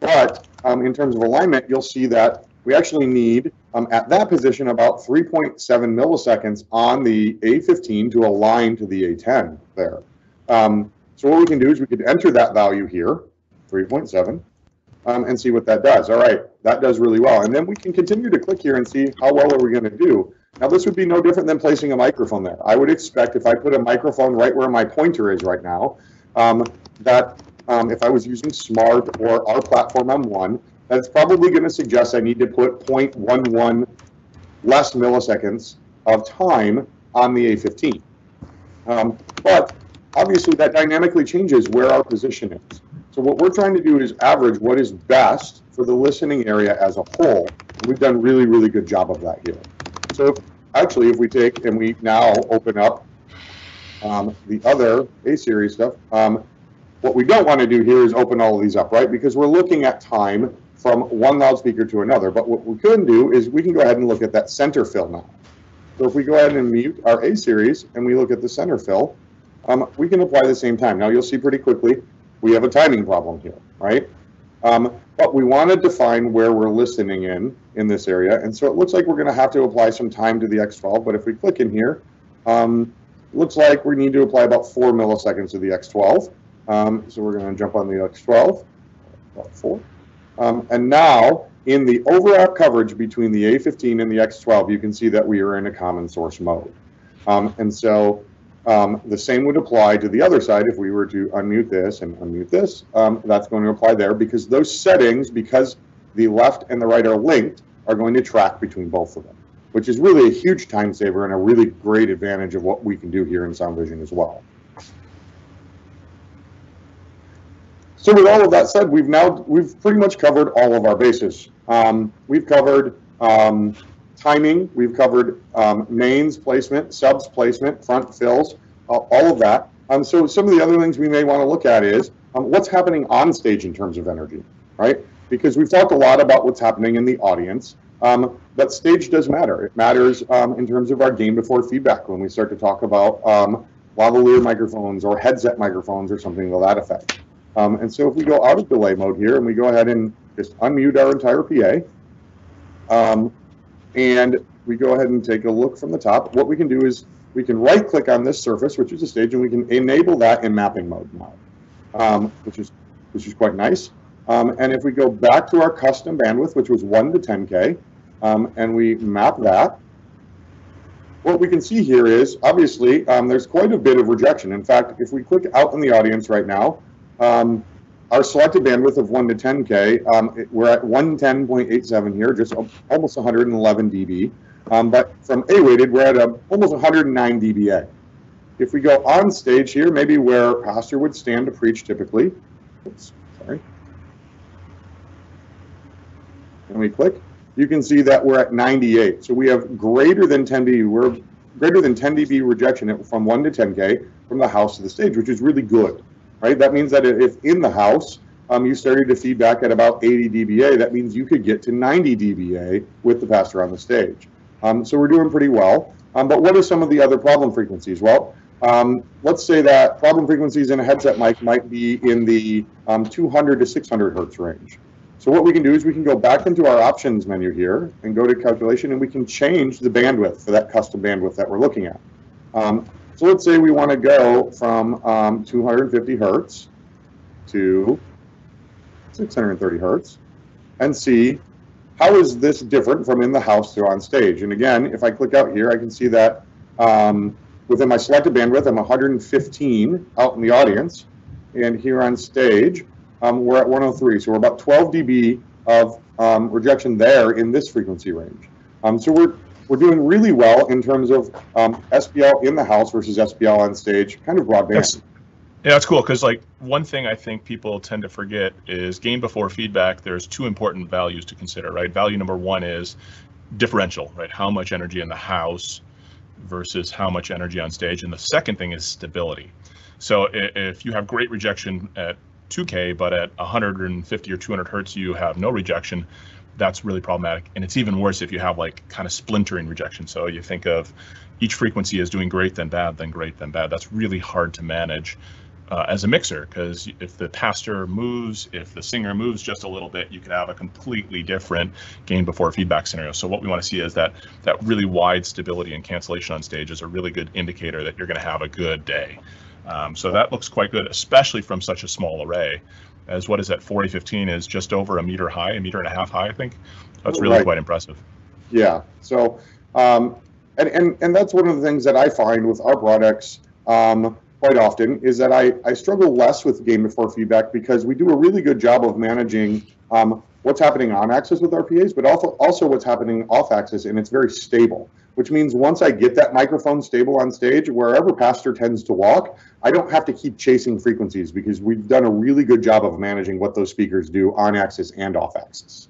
but um, in terms of alignment, you'll see that we actually need, um, at that position, about three point seven milliseconds on the A fifteen to align to the A ten there. Um, So what we can do is we could enter that value here, three point seven, um, and see what that does. All right, that does really well. And then we can continue to click here and see how well are we going to do. Now, this would be no different than placing a microphone there. I would expect if I put a microphone right where my pointer is right now, um, that um, if I was using Smart or our platform M one, that's probably going to suggest I need to put zero point one one less milliseconds of time on the A fifteen. Um, but obviously, that dynamically changes where our position is. So what we're trying to do is average what is best for the listening area as a whole. We've done really, really good job of that here. So actually, if we take and we now open up um, the other A-series stuff, um, what we don't want to do here is open all of these up, right? Because we're looking at time from one loudspeaker to another. But what we can do is we can go ahead and look at that center fill now. So if we go ahead and mute our A-series and we look at the center fill, Um, we can apply the same time. Now, you'll see pretty quickly we have a timing problem here, right? Um, but we want to define where we're listening in in this area. And so it looks like we're going to have to apply some time to the X twelve. But if we click in here, um, it looks like we need to apply about four milliseconds to the X twelve. Um, so we're going to jump on the X twelve, about four. Um, and now, in the overlap coverage between the A fifteen and the X twelve, you can see that we are in a common source mode. Um, and so Um, the same would apply to the other side if we were to unmute this and unmute this. Um, that's going to apply there because those settings, because the left and the right are linked, are going to track between both of them, which is really a huge time saver and a really great advantage of what we can do here in SoundVision as well. So with all of that said, we've now we've pretty much covered all of our bases. Um, we've covered um, timing, we've covered um, mains placement, subs placement, front fills, uh, all of that. Um, so some of the other things we may want to look at is um, what's happening on stage in terms of energy, right? Because we've talked a lot about what's happening in the audience, um, but stage does matter. It matters um, in terms of our gain before feedback when we start to talk about um, lavalier microphones or headset microphones or something to that effect. Um, and so if we go out of delay mode here and we go ahead and just unmute our entire P A, um, and we go ahead and take a look from the top. What we can do is we can right click on this surface, which is a stage, and we can enable that in mapping mode now, um, which is which is quite nice. Um, and if we go back to our custom bandwidth, which was one to ten K, um, and we map that, what we can see here is obviously um, there's quite a bit of rejection. In fact, if we click out in the audience right now, um, our selected bandwidth of one to ten K, um, it, we're at one ten point eight seven here, just almost one hundred eleven D B. Um, but from A-weighted, we're at a, almost one hundred nine D B A. If we go on stage here, maybe where pastor would stand to preach typically. Oops, sorry. and we click, you can see that we're at ninety-eight. So we have greater than ten dB. We're greater than ten dB rejection from one to ten K from the house to the stage, which is really good, right? That means that if in the house, um, you started to feedback at about eighty dBA, that means you could get to ninety dBA with the passer on the stage. Um, so we're doing pretty well. Um, but what are some of the other problem frequencies? Well, um, let's say that problem frequencies in a headset mic might be in the um, two hundred to six hundred hertz range. So what we can do is we can go back into our options menu here and go to calculation, and we can change the bandwidth for that custom bandwidth that we're looking at. Um, so let's say we want to go from um, two hundred fifty hertz to six hundred thirty hertz and see how is this different from in the house to on stage. And again, if I click out here, I can see that um, within my selected bandwidth, I'm one hundred fifteen out in the audience, and here on stage, Um, we're at one oh three, so we're about twelve dB of um, rejection there in this frequency range. Um, so we're we're doing really well in terms of um, S P L in the house versus S P L on stage, kind of broadband. That's, yeah, that's cool, because like one thing I think people tend to forget is gain before feedback. There's two important values to consider, right? Value number one is differential, right? How much energy in the house versus how much energy on stage, and the second thing is stability. So if you have great rejection at two K, but at one hundred fifty or two hundred hertz you have no rejection, that's really problematic. And it's even worse if you have like kind of splintering rejection. So you think of each frequency as doing great, then bad, then great, then bad. That's really hard to manage uh, as a mixer, because if the pastor moves, if the singer moves just a little bit, you can have a completely different gain before feedback scenario. So what we want to see is that that really wide stability and cancellation on stage is a really good indicator that you're going to have a good day. Um, so that looks quite good, especially from such a small array, as what is that four A fifteen is just over a meter high, a meter and a half high, I think. That's really right. Quite impressive. Yeah. So, um, and, and, and that's one of the things that I find with our products um, quite often is that I, I struggle less with gain before feedback because we do a really good job of managing um, what's happening on axis with our P As, but also, also what's happening off axis, and it's very stable, which means once I get that microphone stable on stage, wherever pastor tends to walk, I don't have to keep chasing frequencies because we've done a really good job of managing what those speakers do on axis and off axis.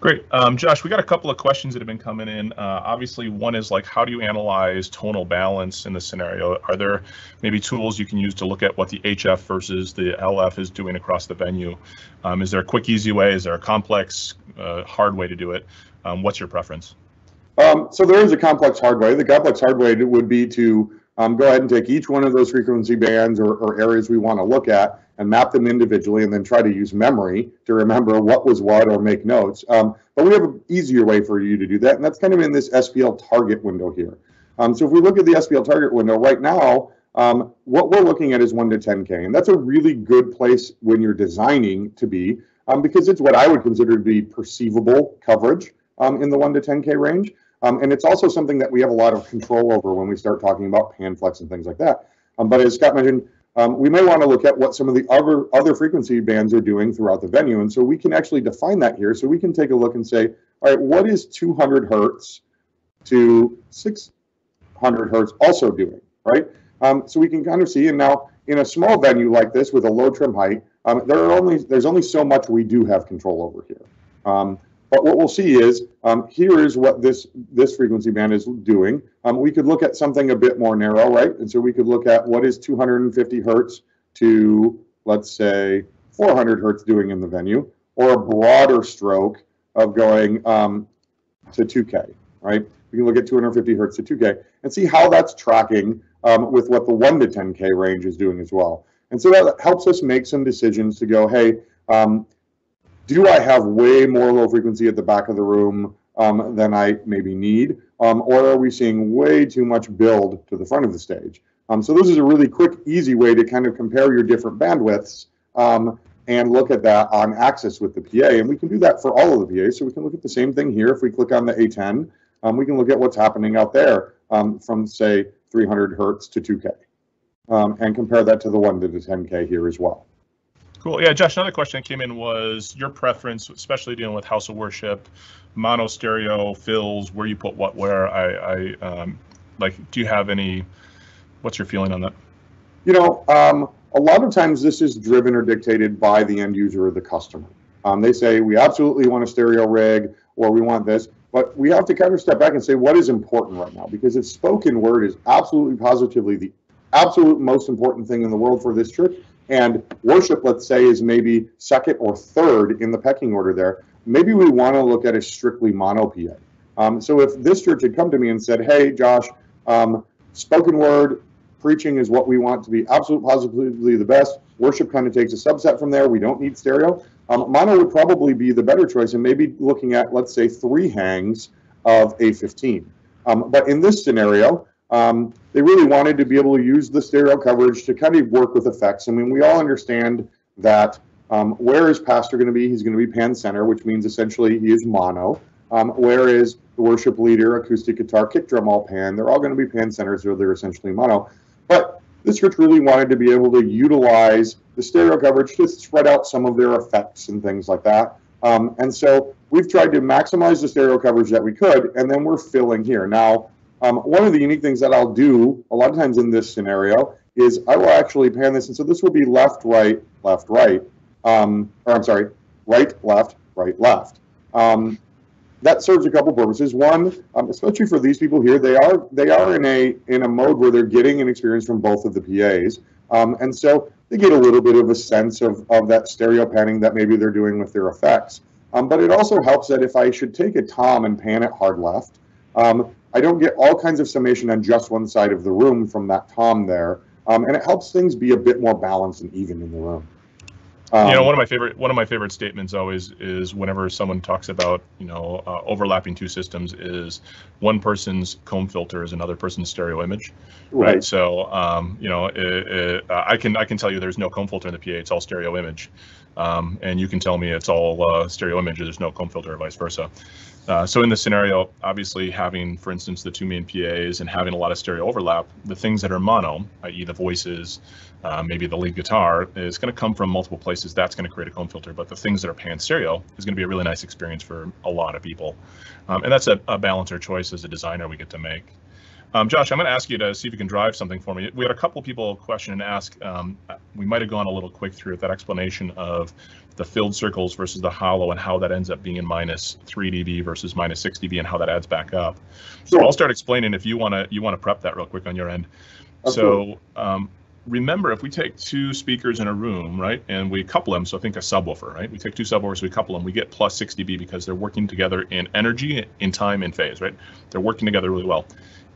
Great. Um, Josh, we got a couple of questions that have been coming in. Uh, obviously, one is like, how do you analyze tonal balance in this scenario? Are there maybe tools you can use to look at what the H F versus the L F is doing across the venue? Um, is there a quick, easy way? Is there a complex, uh, hard way to do it? Um, what's your preference? Um, so there is a complex hard way. The complex hard way would be to um, go ahead and take each one of those frequency bands or, or areas we want to look at and map them individually, and then try to use memory to remember what was what or make notes. Um, but we have an easier way for you to do that, and that's kind of in this S P L target window here. Um, so if we look at the S P L target window right now, um, what we're looking at is one to ten K, and that's a really good place when you're designing to be, um, because it's what I would consider to be perceivable coverage. Um, in the one to ten K range. Um, and it's also something that we have a lot of control over when we start talking about Panflex and things like that. Um, but as Scott mentioned, um, we may want to look at what some of the other, other frequency bands are doing throughout the venue. And so we can actually define that here. So we can take a look and say, all right, what is two hundred hertz to six hundred hertz also doing, right? Um, so we can kind of see, and now in a small venue like this with a low trim height, um, there are only, there's only so much we do have control over here. Um, But what we'll see is, um, here is what this, this frequency band is doing. Um, we could look at something a bit more narrow, right? And so we could look at what is two hundred fifty hertz to, let's say, four hundred hertz doing in the venue, or a broader stroke of going um, to two K, right? We can look at two hundred fifty hertz to two K and see how that's tracking um, with what the one to ten K range is doing as well. And so that helps us make some decisions to go, hey, um, do I have way more low frequency at the back of the room um, than I maybe need? Um, or are we seeing way too much build to the front of the stage? Um, so this is a really quick, easy way to kind of compare your different bandwidths um, and look at that on axis with the P A. And we can do that for all of the P As. So we can look at the same thing here. If we click on the A ten, um, we can look at what's happening out there um, from, say, three hundred hertz to two K um, and compare that to the one to the ten K here as well. Cool. Yeah, Josh, another question that came in was your preference, especially dealing with house of worship, mono, stereo, fills, where you put what where. I, I um, like, do you have any, what's your feeling on that? You know, um, a lot of times this is driven or dictated by the end user or the customer. Um, they say we absolutely want a stereo rig, or we want this, but we have to kind of step back and say what is important right now, because if spoken word is absolutely positively the absolute most important thing in the world for this church, and worship, let's say, is maybe second or third in the pecking order there, maybe we want to look at a strictly mono P A. Um, so if this church had come to me and said, hey, Josh, um, spoken word preaching is what we want to be absolutely positively the best. Worship kind of takes a subset from there. We don't need stereo. Um, mono would probably be the better choice, and maybe looking at, let's say, three hangs of A fifteen. Um, but in this scenario, um, they really wanted to be able to use the stereo coverage to kind of work with effects. I mean, we all understand that um, where is pastor going to be? He's going to be pan center, which means essentially he is mono. Um, where is the worship leader, acoustic guitar, kick drum, all pan? They're all going to be pan centers, so they're essentially mono. But this church really wanted to be able to utilize the stereo coverage to spread out some of their effects and things like that. Um, and so we've tried to maximize the stereo coverage that we could, and then we're filling here. Now, um, one of the unique things that I'll do a lot of times in this scenario is I will actually pan this. And so this will be left, right, left, right, um, or I'm sorry, right, left, right, left. Um, That serves a couple purposes. One, um, especially for these people here, they are they are in a in a mode where they're getting an experience from both of the P As, um, and so they get a little bit of a sense of of that stereo panning that maybe they're doing with their effects. Um, but it also helps that if I should take a tom and pan it hard left, um, I don't get all kinds of summation on just one side of the room from that tom there, um, and it helps things be a bit more balanced and even in the room. You know, one of my favorite one of my favorite statements always is whenever someone talks about, you know, uh, overlapping two systems is one person's comb filter is another person's stereo image. Right. right? So, um, you know, it, it, uh, I can I can tell you there's no comb filter in the P A. It's all stereo image. Um, and you can tell me it's all uh, stereo image. There's no comb filter or vice versa. Uh, so in this scenario, obviously having, for instance, the two main P As and having a lot of stereo overlap, the things that are mono, that is the voices, uh, maybe the lead guitar, is going to come from multiple places. That's going to create a comb filter. But the things that are pan stereo is going to be a really nice experience for a lot of people. Um, and that's a, a balancer choice as a designer we get to make. Um, Josh, I'm going to ask you to see if you can drive something for me. We had a couple people question and ask. Um, we might have gone a little quick through that explanation of the filled circles versus the hollow and how that ends up being minus three dB versus minus six dB and how that adds back up. Sure. So I'll start explaining if you want to you want to prep that real quick on your end. Absolutely. So um, remember, if we take two speakers in a room, right, and we couple them, so think a subwoofer, right? We take two subwoofers, we couple them, we get plus six dB because they're working together in energy, in time, in phase, right? They're working together really well.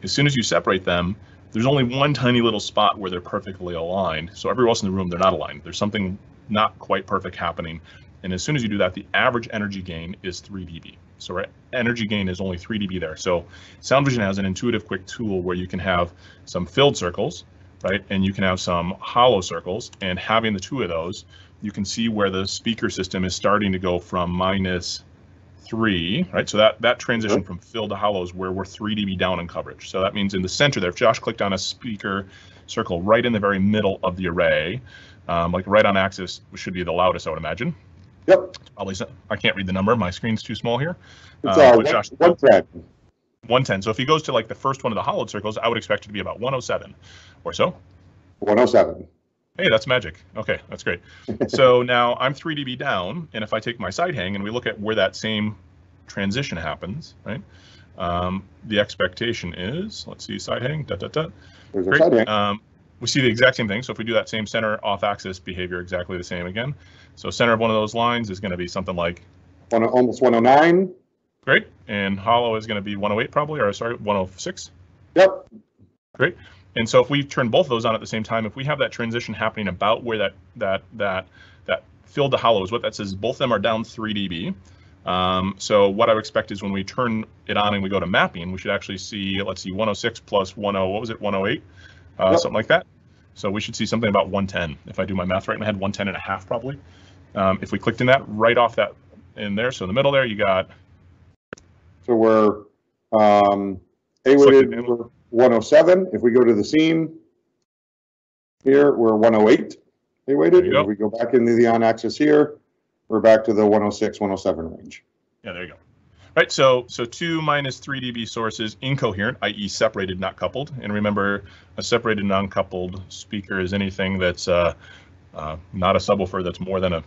As soon as you separate them, there's only one tiny little spot where they're perfectly aligned. So everywhere else in the room, they're not aligned. There's something not quite perfect happening. And as soon as you do that, the average energy gain is three dB. So our energy gain is only three dB there. So SoundVision has an intuitive quick tool where you can have some filled circles, right? And you can have some hollow circles. And having the two of those, you can see where the speaker system is starting to go from minus three, right? So that, that transition from fill to hollow is where we're three dB down in coverage. So that means in the center there, if Josh clicked on a speaker circle right in the very middle of the array, um, like right on axis, which should be the loudest, I would imagine. Yep. Probably, I can't read the number. My screen's too small here. It's uh, one, Josh, one ten. one ten. So if he goes to like the first one of the hollowed circles, I would expect it to be about one oh seven or so. one oh seven. Hey, that's magic. Okay, that's great. So now I'm three dB down, and if I take my side hang and we look at where that same transition happens, right? Um, the expectation is, let's see, side hang, dot, dot, dot. There's our side hang. Um, we see the exact same thing. So if we do that same center off axis behavior, exactly the same again. So center of one of those lines is going to be something like One, almost one oh nine. Great. And hollow is going to be one oh eight probably, or sorry, one oh six. Yep. Great. And so if we turn both of those on at the same time, if we have that transition happening about where that that that that filled to hollow is, what that says, both of them are down three dB. Um, so what I would expect is when we turn it on and we go to mapping, we should actually see, let's see, one oh six plus ten, what was it, one oh eight, uh, yep. Something like that. So we should see something about one ten. If I do my math right, and I had one ten and a half probably. Um, if we clicked in that, right off that in there, so in the middle there, you got. So we're um, A-weighted. one oh seven. If we go to the seam here, we're one oh eight. They waited. If we go back into the on axis here, we're back to the one oh six, one oh seven range. Yeah, there you go. Right. So, so two minus three dB sources, incoherent, that is, separated, not coupled. And remember, a separated, non-coupled speaker is anything that's uh, uh, not a subwoofer that's more than a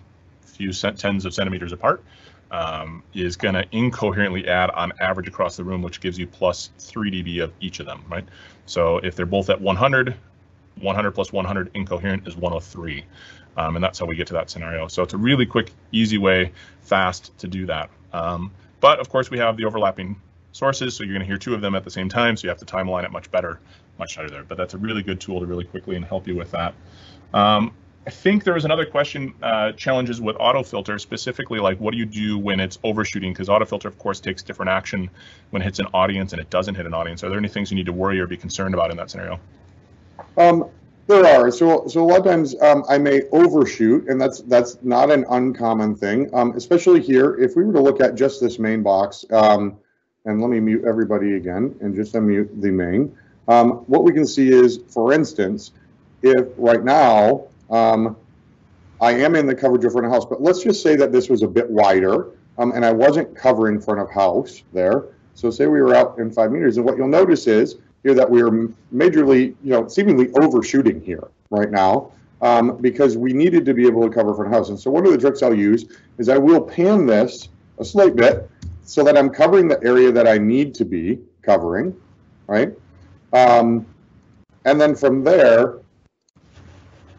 few tens of centimeters apart, um, is going to incoherently add on average across the room, which gives you plus three D B of each of them, right? So if they're both at one hundred, one hundred plus one hundred incoherent is one oh three. Um, and that's how we get to that scenario. So it's a really quick, easy way, fast to do that. Um, but of course we have the overlapping sources, so you're going to hear two of them at the same time, so you have to timeline it much better, much tighter there. But that's a really good tool to really quickly and help you with that. Um, I think there was another question, uh, challenges with AutoFilter, specifically like what do you do when it's overshooting? Because AutoFilter, of course, takes different action when it hits an audience and it doesn't hit an audience. Are there any things you need to worry or be concerned about in that scenario? Um, there are. So, so a lot of times um, I may overshoot, and that's that's not an uncommon thing, um, especially here. If we were to look at just this main box, um, and let me mute everybody again and just unmute the main. Um, what we can see is, for instance, if right now um, I am in the coverage of front of house, but let's just say that this was a bit wider um, and I wasn't covering front of house there. So say we were out in five meters, and what you'll notice is here that we are majorly, you know, seemingly overshooting here right now um, because we needed to be able to cover front of house. And so one of the tricks I'll use is I will pan this a slight bit so that I'm covering the area that I need to be covering, right? Um, and then from there,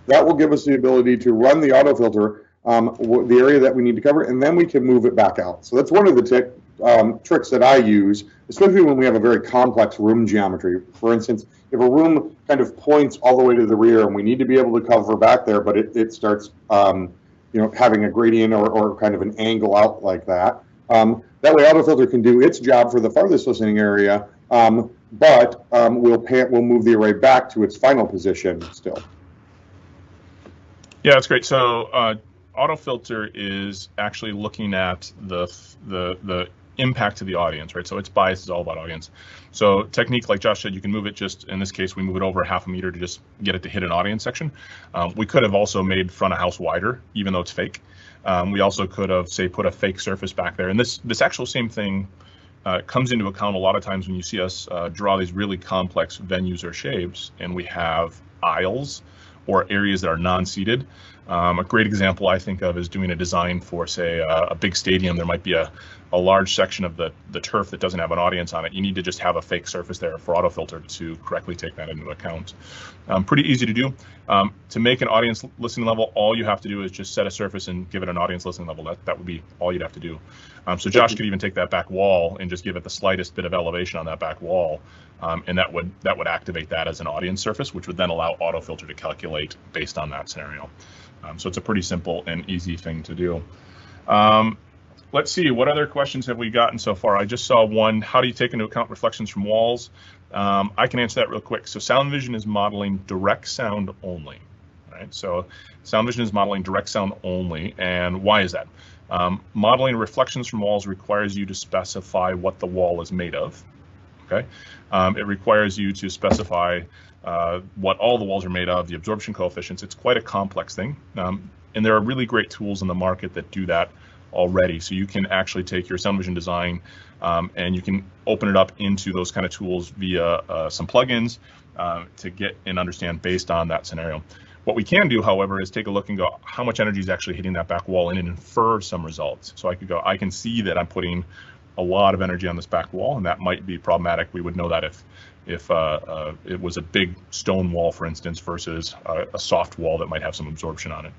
that will give us the ability to run the auto filter, um, the area that we need to cover, and then we can move it back out. So that's one of the tick, um, tricks that I use, especially when we have a very complex room geometry. For instance, if a room kind of points all the way to the rear and we need to be able to cover back there, but it, it starts, um, you know, having a gradient or, or kind of an angle out like that. Um, that way AutoFilter can do its job for the farthest listening area, um, but um, we'll, pan, we'll move the array back to its final position still. Yeah, that's great. So uh, AutoFilter is actually looking at the, the, the impact to the audience, right? So its bias is all about audience. So technique, like Josh said, you can move it just, in this case, we move it over half a meter to just get it to hit an audience section. Um, we could have also made front of house wider, even though it's fake. Um, we also could have, say, put a fake surface back there. And this this actual same thing uh, comes into account a lot of times when you see us uh, draw these really complex venues or shapes, and we have aisles or areas that are non-seated. Um, a great example I think of is doing a design for, say, uh, a big stadium. There might be a, a large section of the, the turf that doesn't have an audience on it. You need to just have a fake surface there for AutoFilter to correctly take that into account. Um, pretty easy to do. Um, to make an audience listening level, all you have to do is just set a surface and give it an audience listening level. That, that would be all you'd have to do. Um, so Josh could even take that back wall and just give it the slightest bit of elevation on that back wall. Um, and that would that would activate that as an audience surface, which would then allow AutoFilter to calculate based on that scenario. Um, so it's a pretty simple and easy thing to do. Um, let's see, what other questions have we gotten so far? I just saw one, how do you take into account reflections from walls? Um, I can answer that real quick. So SoundVision is modeling direct sound only, right? So SoundVision is modeling direct sound only, and why is that? Um, modeling reflections from walls requires you to specify what the wall is made of. Okay, um, it requires you to specify uh, what all the walls are made of, the absorption coefficients. It's quite a complex thing, um, and there are really great tools in the market that do that already. So you can actually take your SoundVision design um, and you can open it up into those kind of tools via uh, some plugins uh, to get and understand based on that scenario. What we can do, however, is take a look and go, how much energy is actually hitting that back wall, and infer some results. So I could go, I can see that I'm putting a lot of energy on this back wall, and that might be problematic. We would know that if if uh, uh, it was a big stone wall, for instance, versus a, a soft wall that might have some absorption on it.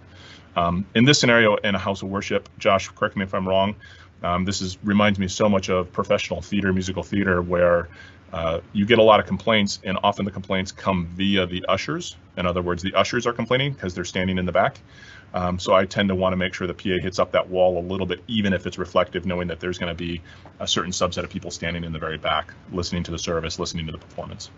Um, in this scenario, in a house of worship, Josh, correct me if I'm wrong, um, this is reminds me so much of professional theater, musical theater, where Uh, you get a lot of complaints, and often the complaints come via the ushers. In other words, the ushers are complaining because they're standing in the back. Um, so I tend to want to make sure the P A hits up that wall a little bit, even if it's reflective, knowing that there's going to be a certain subset of people standing in the very back, listening to the service, listening to the performance.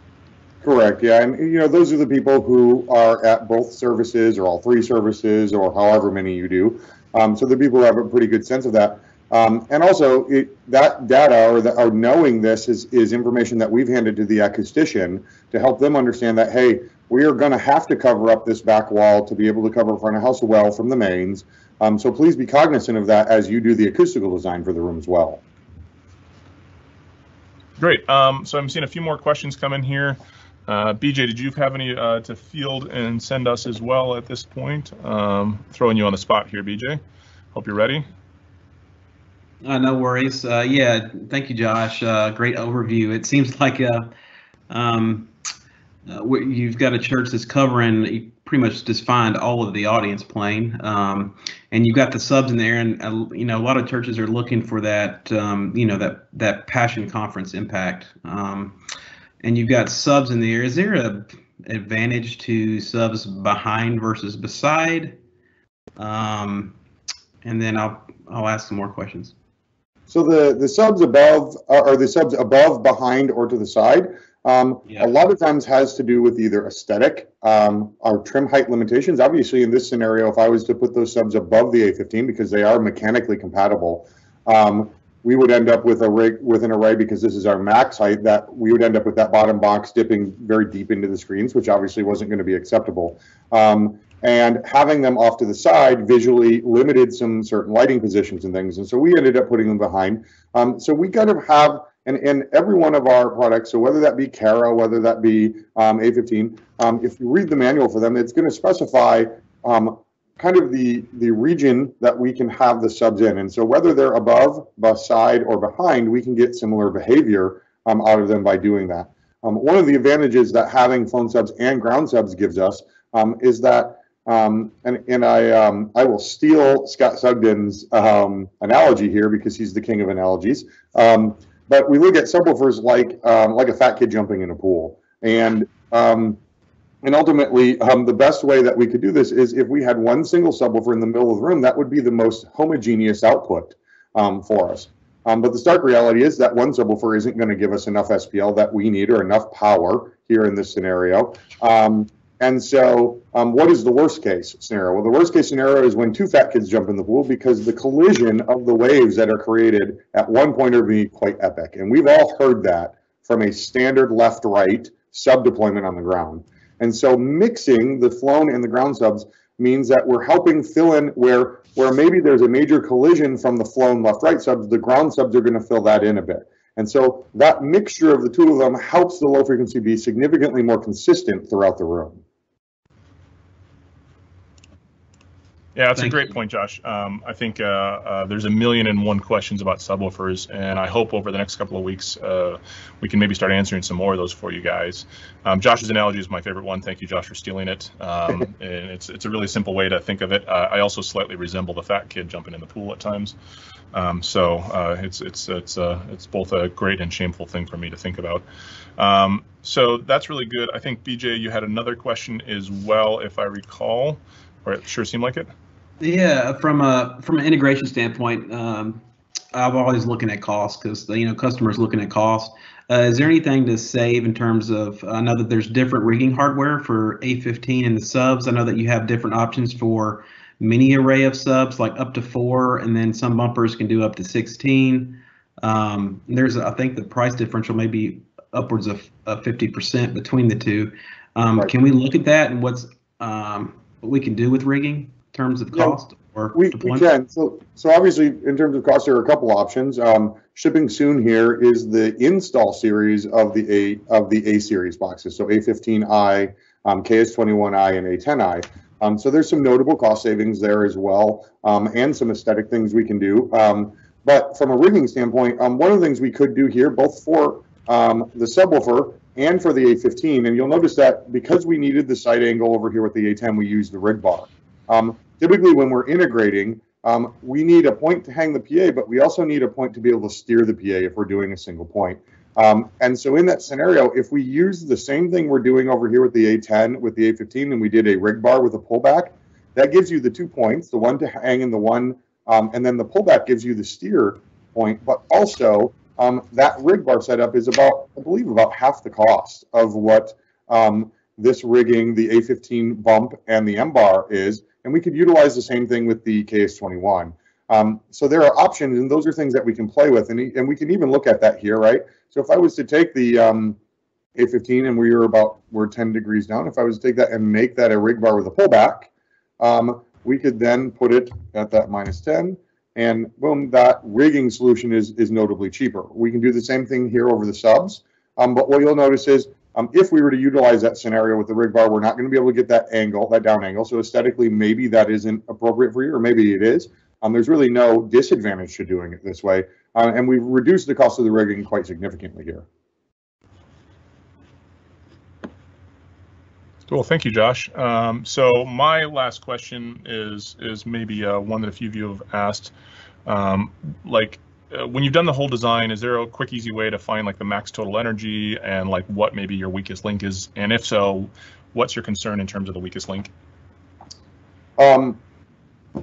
Correct. Yeah. And, you know, those are the people who are at both services or all three services or however many you do. Um, so the people who have a pretty good sense of that. Um, and also, it, that data or, the, or knowing this is, is information that we've handed to the acoustician to help them understand that, hey, we are going to have to cover up this back wall to be able to cover front of house well from the mains. Um, so please be cognizant of that as you do the acoustical design for the room as well. Great. Um, so I'm seeing a few more questions come in here. Uh, B J, did you have any uh, to field and send us as well at this point? Um, throwing you on the spot here, B J. Hope you're ready. Uh, no worries. Uh, yeah, thank you, Josh. Uh, great overview. It seems like uh, um, uh, you've got a church that's covering pretty much just find all of the audience playing, um, and you've got the subs in there, and uh, you know a lot of churches are looking for that, um, you know, that that passion conference impact, um, and you've got subs in there. Is there a advantage to subs behind versus beside? Um, and then I'll I'll ask some more questions. So the, the subs above or the subs above, behind, or to the side, um, yeah. a lot of times has to do with either aesthetic um, or trim height limitations. Obviously, in this scenario, if I was to put those subs above the A fifteen because they are mechanically compatible, um, we would end up with a rig with an array, because this is our max height, that we would end up with that bottom box dipping very deep into the screens, which obviously wasn't going to be acceptable. Um, And having them off to the side visually limited some certain lighting positions and things. And so we ended up putting them behind. Um, so we kind of have, and in every one of our products, so whether that be Kara, whether that be um, A fifteen, um, if you read the manual for them, it's going to specify um, kind of the, the region that we can have the subs in. And so whether they're above, beside, or behind, we can get similar behavior um, out of them by doing that. Um, one of the advantages that having phone subs and ground subs gives us um, is that Um, and, and I, um, I will steal Scott Sugden's um, analogy here, because he's the king of analogies. Um, but we look at subwoofers like um, like a fat kid jumping in a pool. And um, and ultimately, um, the best way that we could do this is if we had one single subwoofer in the middle of the room, that would be the most homogeneous output um, for us. Um, but the stark reality is that one subwoofer isn't going to give us enough S P L that we need, or enough power here in this scenario. Um, And so um, what is the worst case scenario? Well, the worst case scenario is when two fat kids jump in the pool, because the collision of the waves that are created at one point are being quite epic. And we've all heard that from a standard left-right sub deployment on the ground. And so mixing the flown and the ground subs means that we're helping fill in where, where maybe there's a major collision from the flown left-right subs, the ground subs are going to fill that in a bit. And so that mixture of the two of them helps the low frequency be significantly more consistent throughout the room. Yeah, that's Thank a great you. point, Josh. Um, I think uh, uh, there's a million and one questions about subwoofers, and I hope over the next couple of weeks uh, we can maybe start answering some more of those for you guys. Um, Josh's analogy is my favorite one. Thank you, Josh, for stealing it. Um, and it's it's a really simple way to think of it. Uh, I also slightly resemble the fat kid jumping in the pool at times. Um, so uh, it's it's it's uh, it's both a great and shameful thing for me to think about. Um, so that's really good. I think B J, you had another question as well, if I recall, or it sure seemed like it. Yeah, from a from an integration standpoint, um, I'm always looking at cost, because you know customers looking at cost. Uh, is there anything to save in terms of? I know that there's different rigging hardware for A fifteen and the subs. I know that you have different options for mini array of subs, like up to four, and then some bumpers can do up to sixteen. Um, there's, I think, the price differential may be upwards of fifty percent between the two. Um, right. Can we look at that and what's um, what we can do with rigging? Terms of cost, yeah, or we, we can. So, so obviously, in terms of cost, there are a couple options. Um, shipping soon here is the install series of the A of the A series boxes, so A fifteen i, um, K S twenty-one i, and A ten i. Um, so there's some notable cost savings there as well, um, and some aesthetic things we can do. Um, but from a rigging standpoint, um, one of the things we could do here, both for um, the subwoofer and for the A fifteen, and you'll notice that because we needed the side angle over here with the A ten, we used the rid bar. Um, typically when we're integrating, um, we need a point to hang the P A, but we also need a point to be able to steer the P A if we're doing a single point. Um, and so in that scenario, if we use the same thing we're doing over here with the A ten, with the A fifteen, and we did a rig bar with a pullback, that gives you the two points, the one to hang and the one, um, and then the pullback gives you the steer point, but also um, that rig bar setup is about, I believe, about half the cost of what um, this rigging, the A fifteen bump and the M bar is. And we could utilize the same thing with the K S twenty-one. Um, so there are options, and those are things that we can play with, and, and we can even look at that here, right? So if I was to take the um, A fifteen, and we were about we're ten degrees down, if I was to take that and make that a rig bar with a pullback, um, we could then put it at that minus ten, and boom, that rigging solution is, is notably cheaper. We can do the same thing here over the subs, um, but what you'll notice is, Um, if we were to utilize that scenario with the rig bar, we're not going to be able to get that angle, that down angle. So aesthetically, maybe that isn't appropriate for you, or maybe it is. Um, there's really no disadvantage to doing it this way, uh, and we've reduced the cost of the rigging quite significantly here. Cool, thank you, Josh. Um, so my last question is is maybe uh, one that a few of you have asked. Um, like, uh, when you've done the whole design, is there a quick, easy way to find like the max total energy and like what maybe your weakest link is? And if so, what's your concern in terms of the weakest link? Um,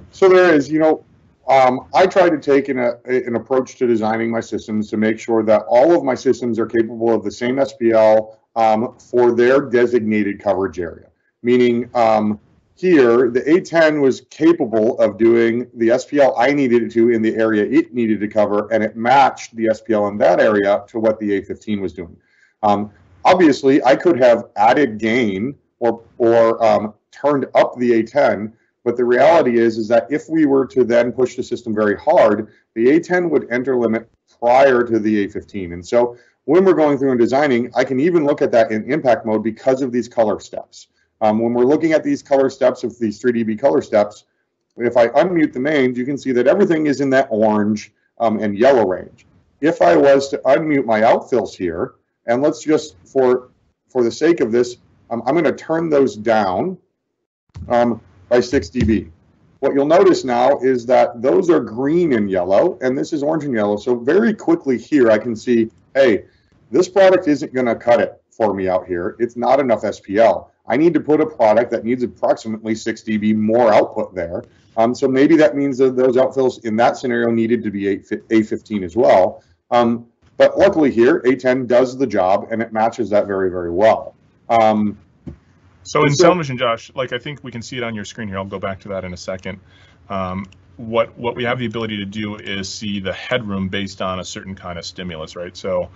so there is, you know, um, I try to take an, a, an approach to designing my systems to make sure that all of my systems are capable of the same S P L Um, for their designated coverage area, meaning um, here the A ten was capable of doing the S P L I needed it to in the area it needed to cover, and it matched the S P L in that area to what the A fifteen was doing. Um, obviously, I could have added gain or or um, turned up the A ten, but the reality is is that if we were to then push the system very hard, the A ten would enter limit prior to the A fifteen, and so when we're going through and designing, I can even look at that in impact mode because of these color steps. Um, when we're looking at these color steps of these three D B color steps, if I unmute the mains, you can see that everything is in that orange um, and yellow range. If I was to unmute my outfills here, and let's just, for, for the sake of this, um, I'm going to turn those down um, by six D B. What you'll notice now is that those are green and yellow, and this is orange and yellow. So very quickly here, I can see, hey, this product isn't going to cut it for me out here. It's not enough S P L. I need to put a product that needs approximately six D B more output there. Um, so maybe that means that those outfills in that scenario needed to be A fifteen as well. Um, but luckily here, A ten does the job, and it matches that very, very well. Um, so in so, SoundVision, Josh, like I think we can see it on your screen here. I'll go back to that in a second. Um, What what we have the ability to do is see the headroom based on a certain kind of stimulus, right? So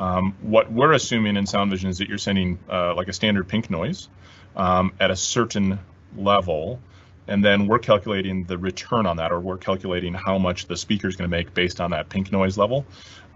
um, what we're assuming in SoundVision is that you're sending uh, like a standard pink noise um, at a certain level, and then we're calculating the return on that, or we're calculating how much the speaker is going to make based on that pink noise level.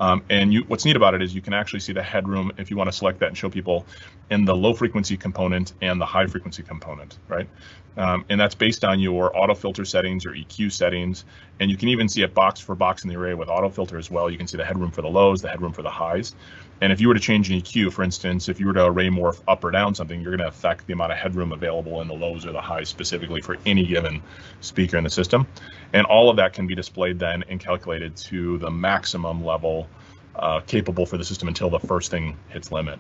Um, and you, what's neat about it is you can actually see the headroom if you want to select that and show people in the low frequency component and the high frequency component, right? Um, and that's based on your auto filter settings or E Q settings, and you can even see it box for box in the array with auto filter as well. You can see the headroom for the lows, the headroom for the highs, and if you were to change an E Q, for instance, if you were to array morph up or down something, you're going to affect the amount of headroom available in the lows or the highs specifically for any given speaker in the system, and all of that can be displayed then and calculated to the maximum level uh, capable for the system until the first thing hits limit.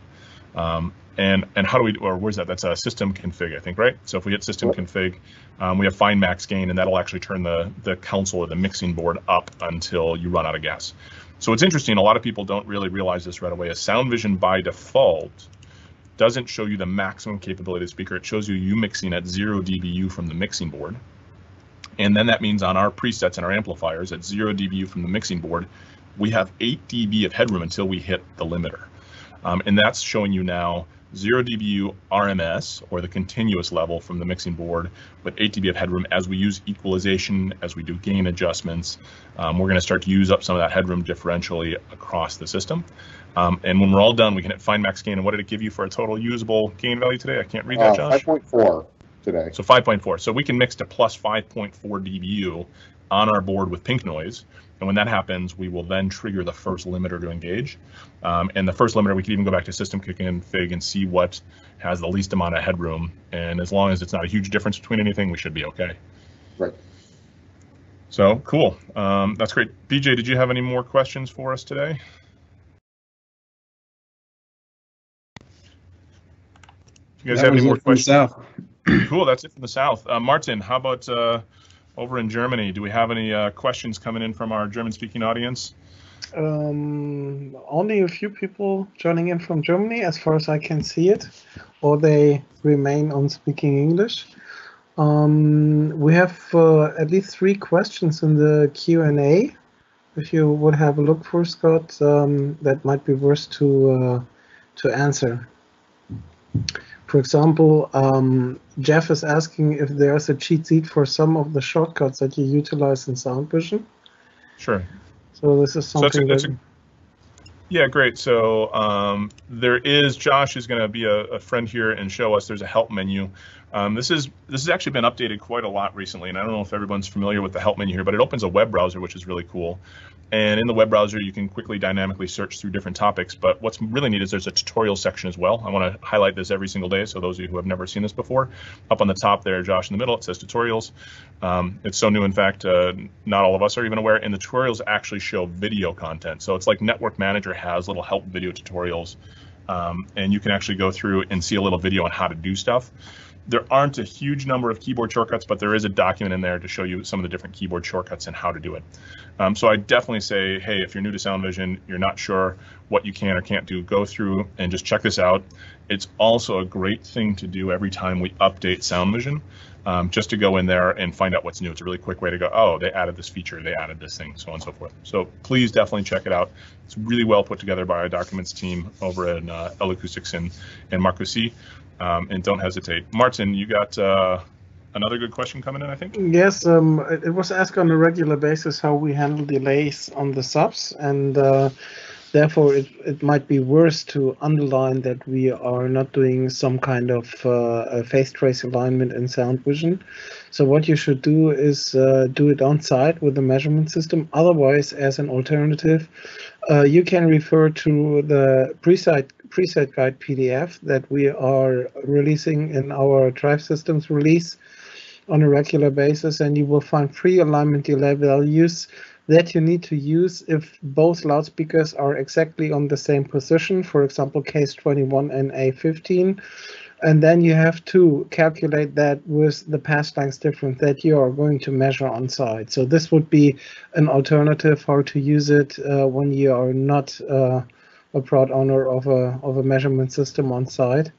Um, and and how do we, or where's that? That's a system config, I think, right? So if we hit system config, um, we have find max gain, and that'll actually turn the the console or the mixing board up until you run out of gas. So it's interesting. A lot of people don't really realize this right away. A SoundVision by default doesn't show you the maximum capability of the speaker. It shows you you mixing at zero dBu from the mixing board, and then that means on our presets and our amplifiers at zero dBu from the mixing board, we have eight dB of headroom until we hit the limiter. Um, and that's showing you now zero dBu R M S, or the continuous level from the mixing board, with eight dB of headroom. As we use equalization, as we do gain adjustments, um, we're going to start to use up some of that headroom differentially across the system. Um, and when we're all done, we can hit find max gain. And what did it give you for a total usable gain value today? I can't read that, Josh. Uh, five point four today. So five point four. So we can mix to plus five point four dBu on our board with pink noise. And when that happens, we will then trigger the first limiter to engage. Um, and the first limiter, we can even go back to system config and see what has the least amount of headroom. And as long as it's not a huge difference between anything, we should be okay. Right. So cool. Um, that's great. B J, did you have any more questions for us today? You guys that have any more questions? South. Cool. That's it from the South. Uh, Martin, how about uh, over in Germany, do we have any uh, questions coming in from our German-speaking audience? Um, only a few people joining in from Germany, as far as I can see it, or they remain on speaking English. Um, we have uh, at least three questions in the Q and A. If you would have a look for Scott, um, that might be worth to uh, to answer. For example, um, Jeff is asking if there's a cheat sheet for some of the shortcuts that you utilize in SoundVision. Sure. So this is something. So that's a, that's a, yeah, great. So um, there is, Josh is going to be a, a friend here and show us there's a help menu Um, this is this has actually been updated quite a lot recently, and I don't know if everyone's familiar with the help menu here, but it opens a web browser, which is really cool. And in the web browser, you can quickly dynamically search through different topics. But what's really neat is there's a tutorial section as well. I want to highlight this every single day, so those of you who have never seen this before. Up on the top there, Josh, in the middle, it says tutorials. Um, it's so new, in fact, uh, not all of us are even aware. And the tutorials actually show video content. So it's like Network Manager has little help video tutorials. Um, and you can actually go through and see a little video on how to do stuff. There aren't a huge number of keyboard shortcuts, but there is a document in there to show you some of the different keyboard shortcuts and how to do it. Um, so I definitely say, hey, if you're new to SoundVision, you're not sure what you can or can't do, go through and just check this out. It's also a great thing to do every time we update SoundVision, um, just to go in there and find out what's new. It's a really quick way to go, oh, they added this feature, they added this thing, so on and so forth. So please definitely check it out. It's really well put together by our documents team over at uh, L-Acoustics and, and Marcoussi. Um, and don't hesitate. Martin, you got uh, another good question coming in, I think? Yes, um, it was asked on a regular basis how we handle delays on the subs, and uh, therefore it, it might be worth to underline that we are not doing some kind of uh, phase trace alignment in SoundVision. So what you should do is uh, do it on site with the measurement system. Otherwise, as an alternative, uh, you can refer to the pre-site preset guide P D F that we are releasing in our drive systems release on a regular basis, and you will find free alignment delay values that you need to use if both loudspeakers are exactly on the same position, for example K S twenty-one and A fifteen, and then you have to calculate that with the pass length difference that you are going to measure on site. So this would be an alternative how to use it uh, when you are not uh, a proud owner of a of a measurement system on site,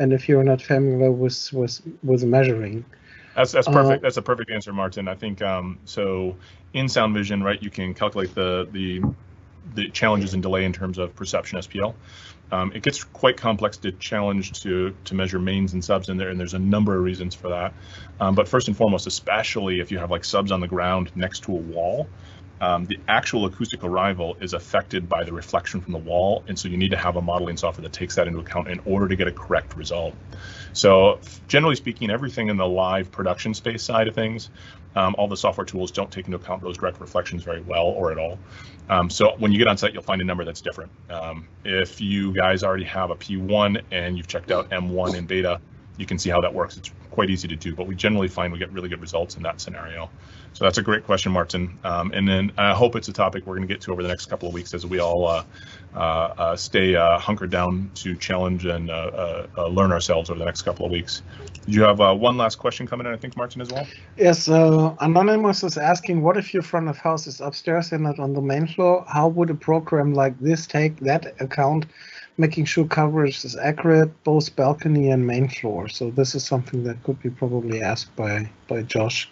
and if you're not familiar with with with measuring. That's that's perfect. Uh, that's a perfect answer, Martin. I think um, so. In SoundVision, right, you can calculate the the the challenges and delay in terms of perception S P L. Um, it gets quite complex to challenge to to measure mains and subs in there, and there's a number of reasons for that. Um, but first and foremost, especially if you have like subs on the ground next to a wall. Um, the actual acoustic arrival is affected by the reflection from the wall, and so you need to have a modeling software that takes that into account in order to get a correct result. So generally speaking, everything in the live production space side of things, um, all the software tools don't take into account those direct reflections very well or at all. Um, so when you get on site, you'll find a number that's different. Um, if you guys already have a P one and you've checked out M one in beta, you can see how that works. It's quite easy to do, but we generally find we get really good results in that scenario. So that's a great question, Martin. Um, and then I hope it's a topic we're going to get to over the next couple of weeks as we all uh, uh, uh, stay uh, hunkered down to challenge and uh, uh, uh, learn ourselves over the next couple of weeks. You have uh, one last question coming in, I think, Martin, as well? Yes, uh, Anonymous is asking, what if your front of house is upstairs and not on the main floor? How would a program like this take that account, making sure coverage is accurate, both balcony and main floor? So this is something that could be probably asked by, by Josh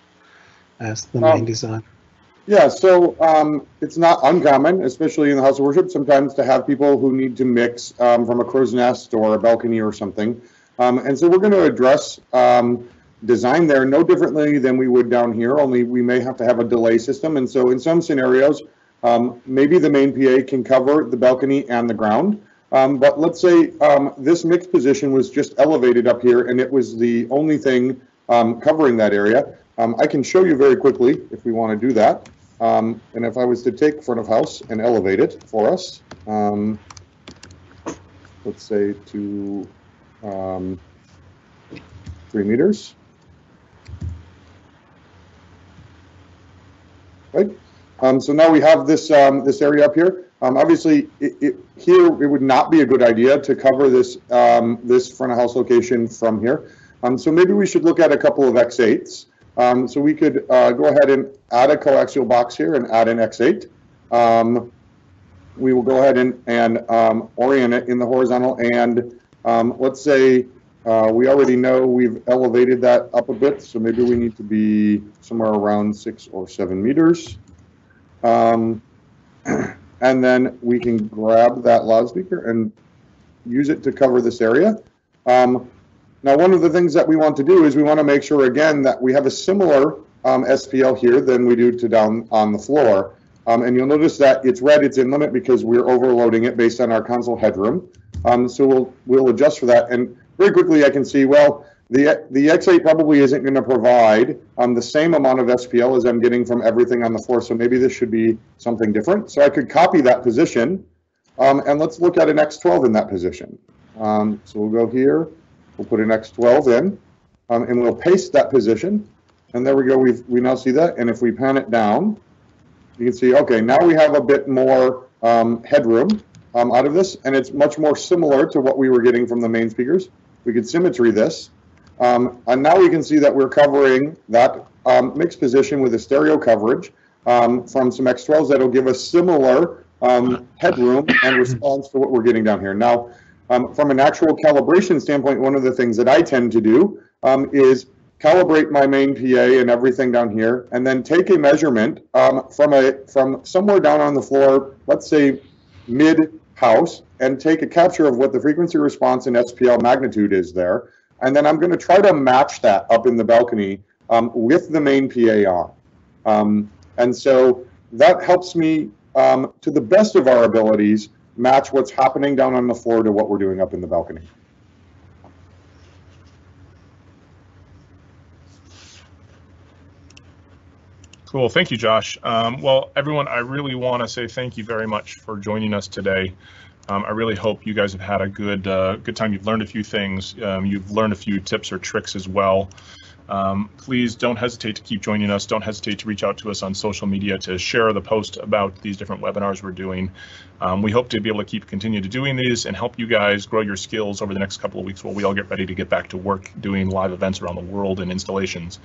as the um, main designer. Yeah, so um, it's not uncommon, especially in the house of worship, sometimes to have people who need to mix um, from a crow's nest or a balcony or something. Um, and so we're going to address um, design there no differently than we would down here, only we may have to have a delay system. And so in some scenarios, um, maybe the main P A can cover the balcony and the ground. Um, but let's say um, this mixed position was just elevated up here and it was the only thing um, covering that area. Um, I can show you very quickly if we want to do that. Um, and if I was to take front of house and elevate it for us, um, let's say to um, three meters. Right. Um, so now we have this, um, this area up here. Um, obviously, it, it, here it would not be a good idea to cover this um, this front of house location from here. Um, so maybe we should look at a couple of X eights. Um, so we could uh, go ahead and add a coaxial box here and add an X eight. Um, we will go ahead and, and um, orient it in the horizontal. And um, let's say uh, we already know we've elevated that up a bit. So maybe we need to be somewhere around six or seven meters. Um, and then we can grab that loudspeaker and use it to cover this area. Um, now, one of the things that we want to do is we want to make sure, again, that we have a similar um, S P L here than we do to down on the floor. Um, and you'll notice that it's red, it's in limit, because we're overloading it based on our console headroom. Um, so we'll, we'll adjust for that. And very quickly, I can see, well, The, the X eight probably isn't going to provide um, the same amount of S P L as I'm getting from everything on the floor, so maybe this should be something different. So I could copy that position, um, and let's look at an X twelve in that position. Um, so we'll go here, we'll put an X twelve in, um, and we'll paste that position, and there we go, we've, we now see that, and if we pan it down, you can see, okay, now we have a bit more um, headroom um, out of this, and it's much more similar to what we were getting from the main speakers. We could symmetry this. Um, and now we can see that we're covering that um, mixed position with a stereo coverage um, from some X twelves that'll give us similar um, headroom and response to what we're getting down here. Now, um, from an actual calibration standpoint, one of the things that I tend to do um, is calibrate my main P A and everything down here, and then take a measurement um, from a from somewhere down on the floor, let's say mid-house, and take a capture of what the frequency response and S P L magnitude is there. And then I'm going to try to match that up in the balcony um, with the main P A on. Um, and so that helps me, um, to the best of our abilities, match what's happening down on the floor to what we're doing up in the balcony. Cool. Thank you, Josh. Um, well, everyone, I really want to say thank you very much for joining us today. Um, I really hope you guys have had a good uh, good time. You've learned a few things. Um, you've learned a few tips or tricks as well. Um, please don't hesitate to keep joining us. Don't hesitate to reach out to us on social media to share the post about these different webinars we're doing. Um, we hope to be able to keep continue to doing these and help you guys grow your skills over the next couple of weeks while we all get ready to get back to work doing live events around the world and installations.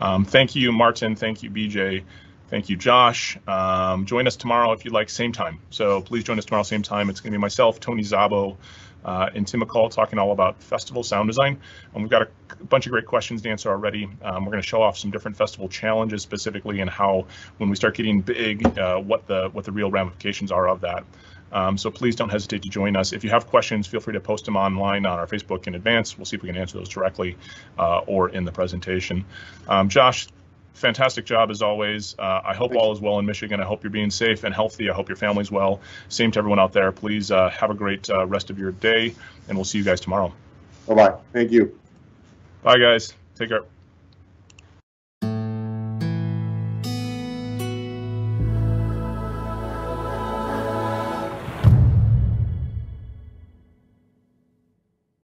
Um, thank you, Martin. Thank you, B J. Thank you, Josh. Um, join us tomorrow if you'd like, same time. So please join us tomorrow, same time. It's going to be myself, Tony Szabo, uh, and Tim McCall talking all about festival sound design. And we've got a bunch of great questions to answer already. Um, we're going to show off some different festival challenges specifically and how, when we start getting big, uh, what the what the real ramifications are of that. Um, so please don't hesitate to join us. If you have questions, feel free to post them online on our Facebook in advance. We'll see if we can answer those directly uh, or in the presentation. Um, Josh, fantastic job as always. Uh, I hope all is well in Michigan. I hope you're being safe and healthy. I hope your family's well. Same to everyone out there. Please uh, have a great uh, rest of your day, and we'll see you guys tomorrow. Bye-bye. Thank you. Bye, guys. Take care.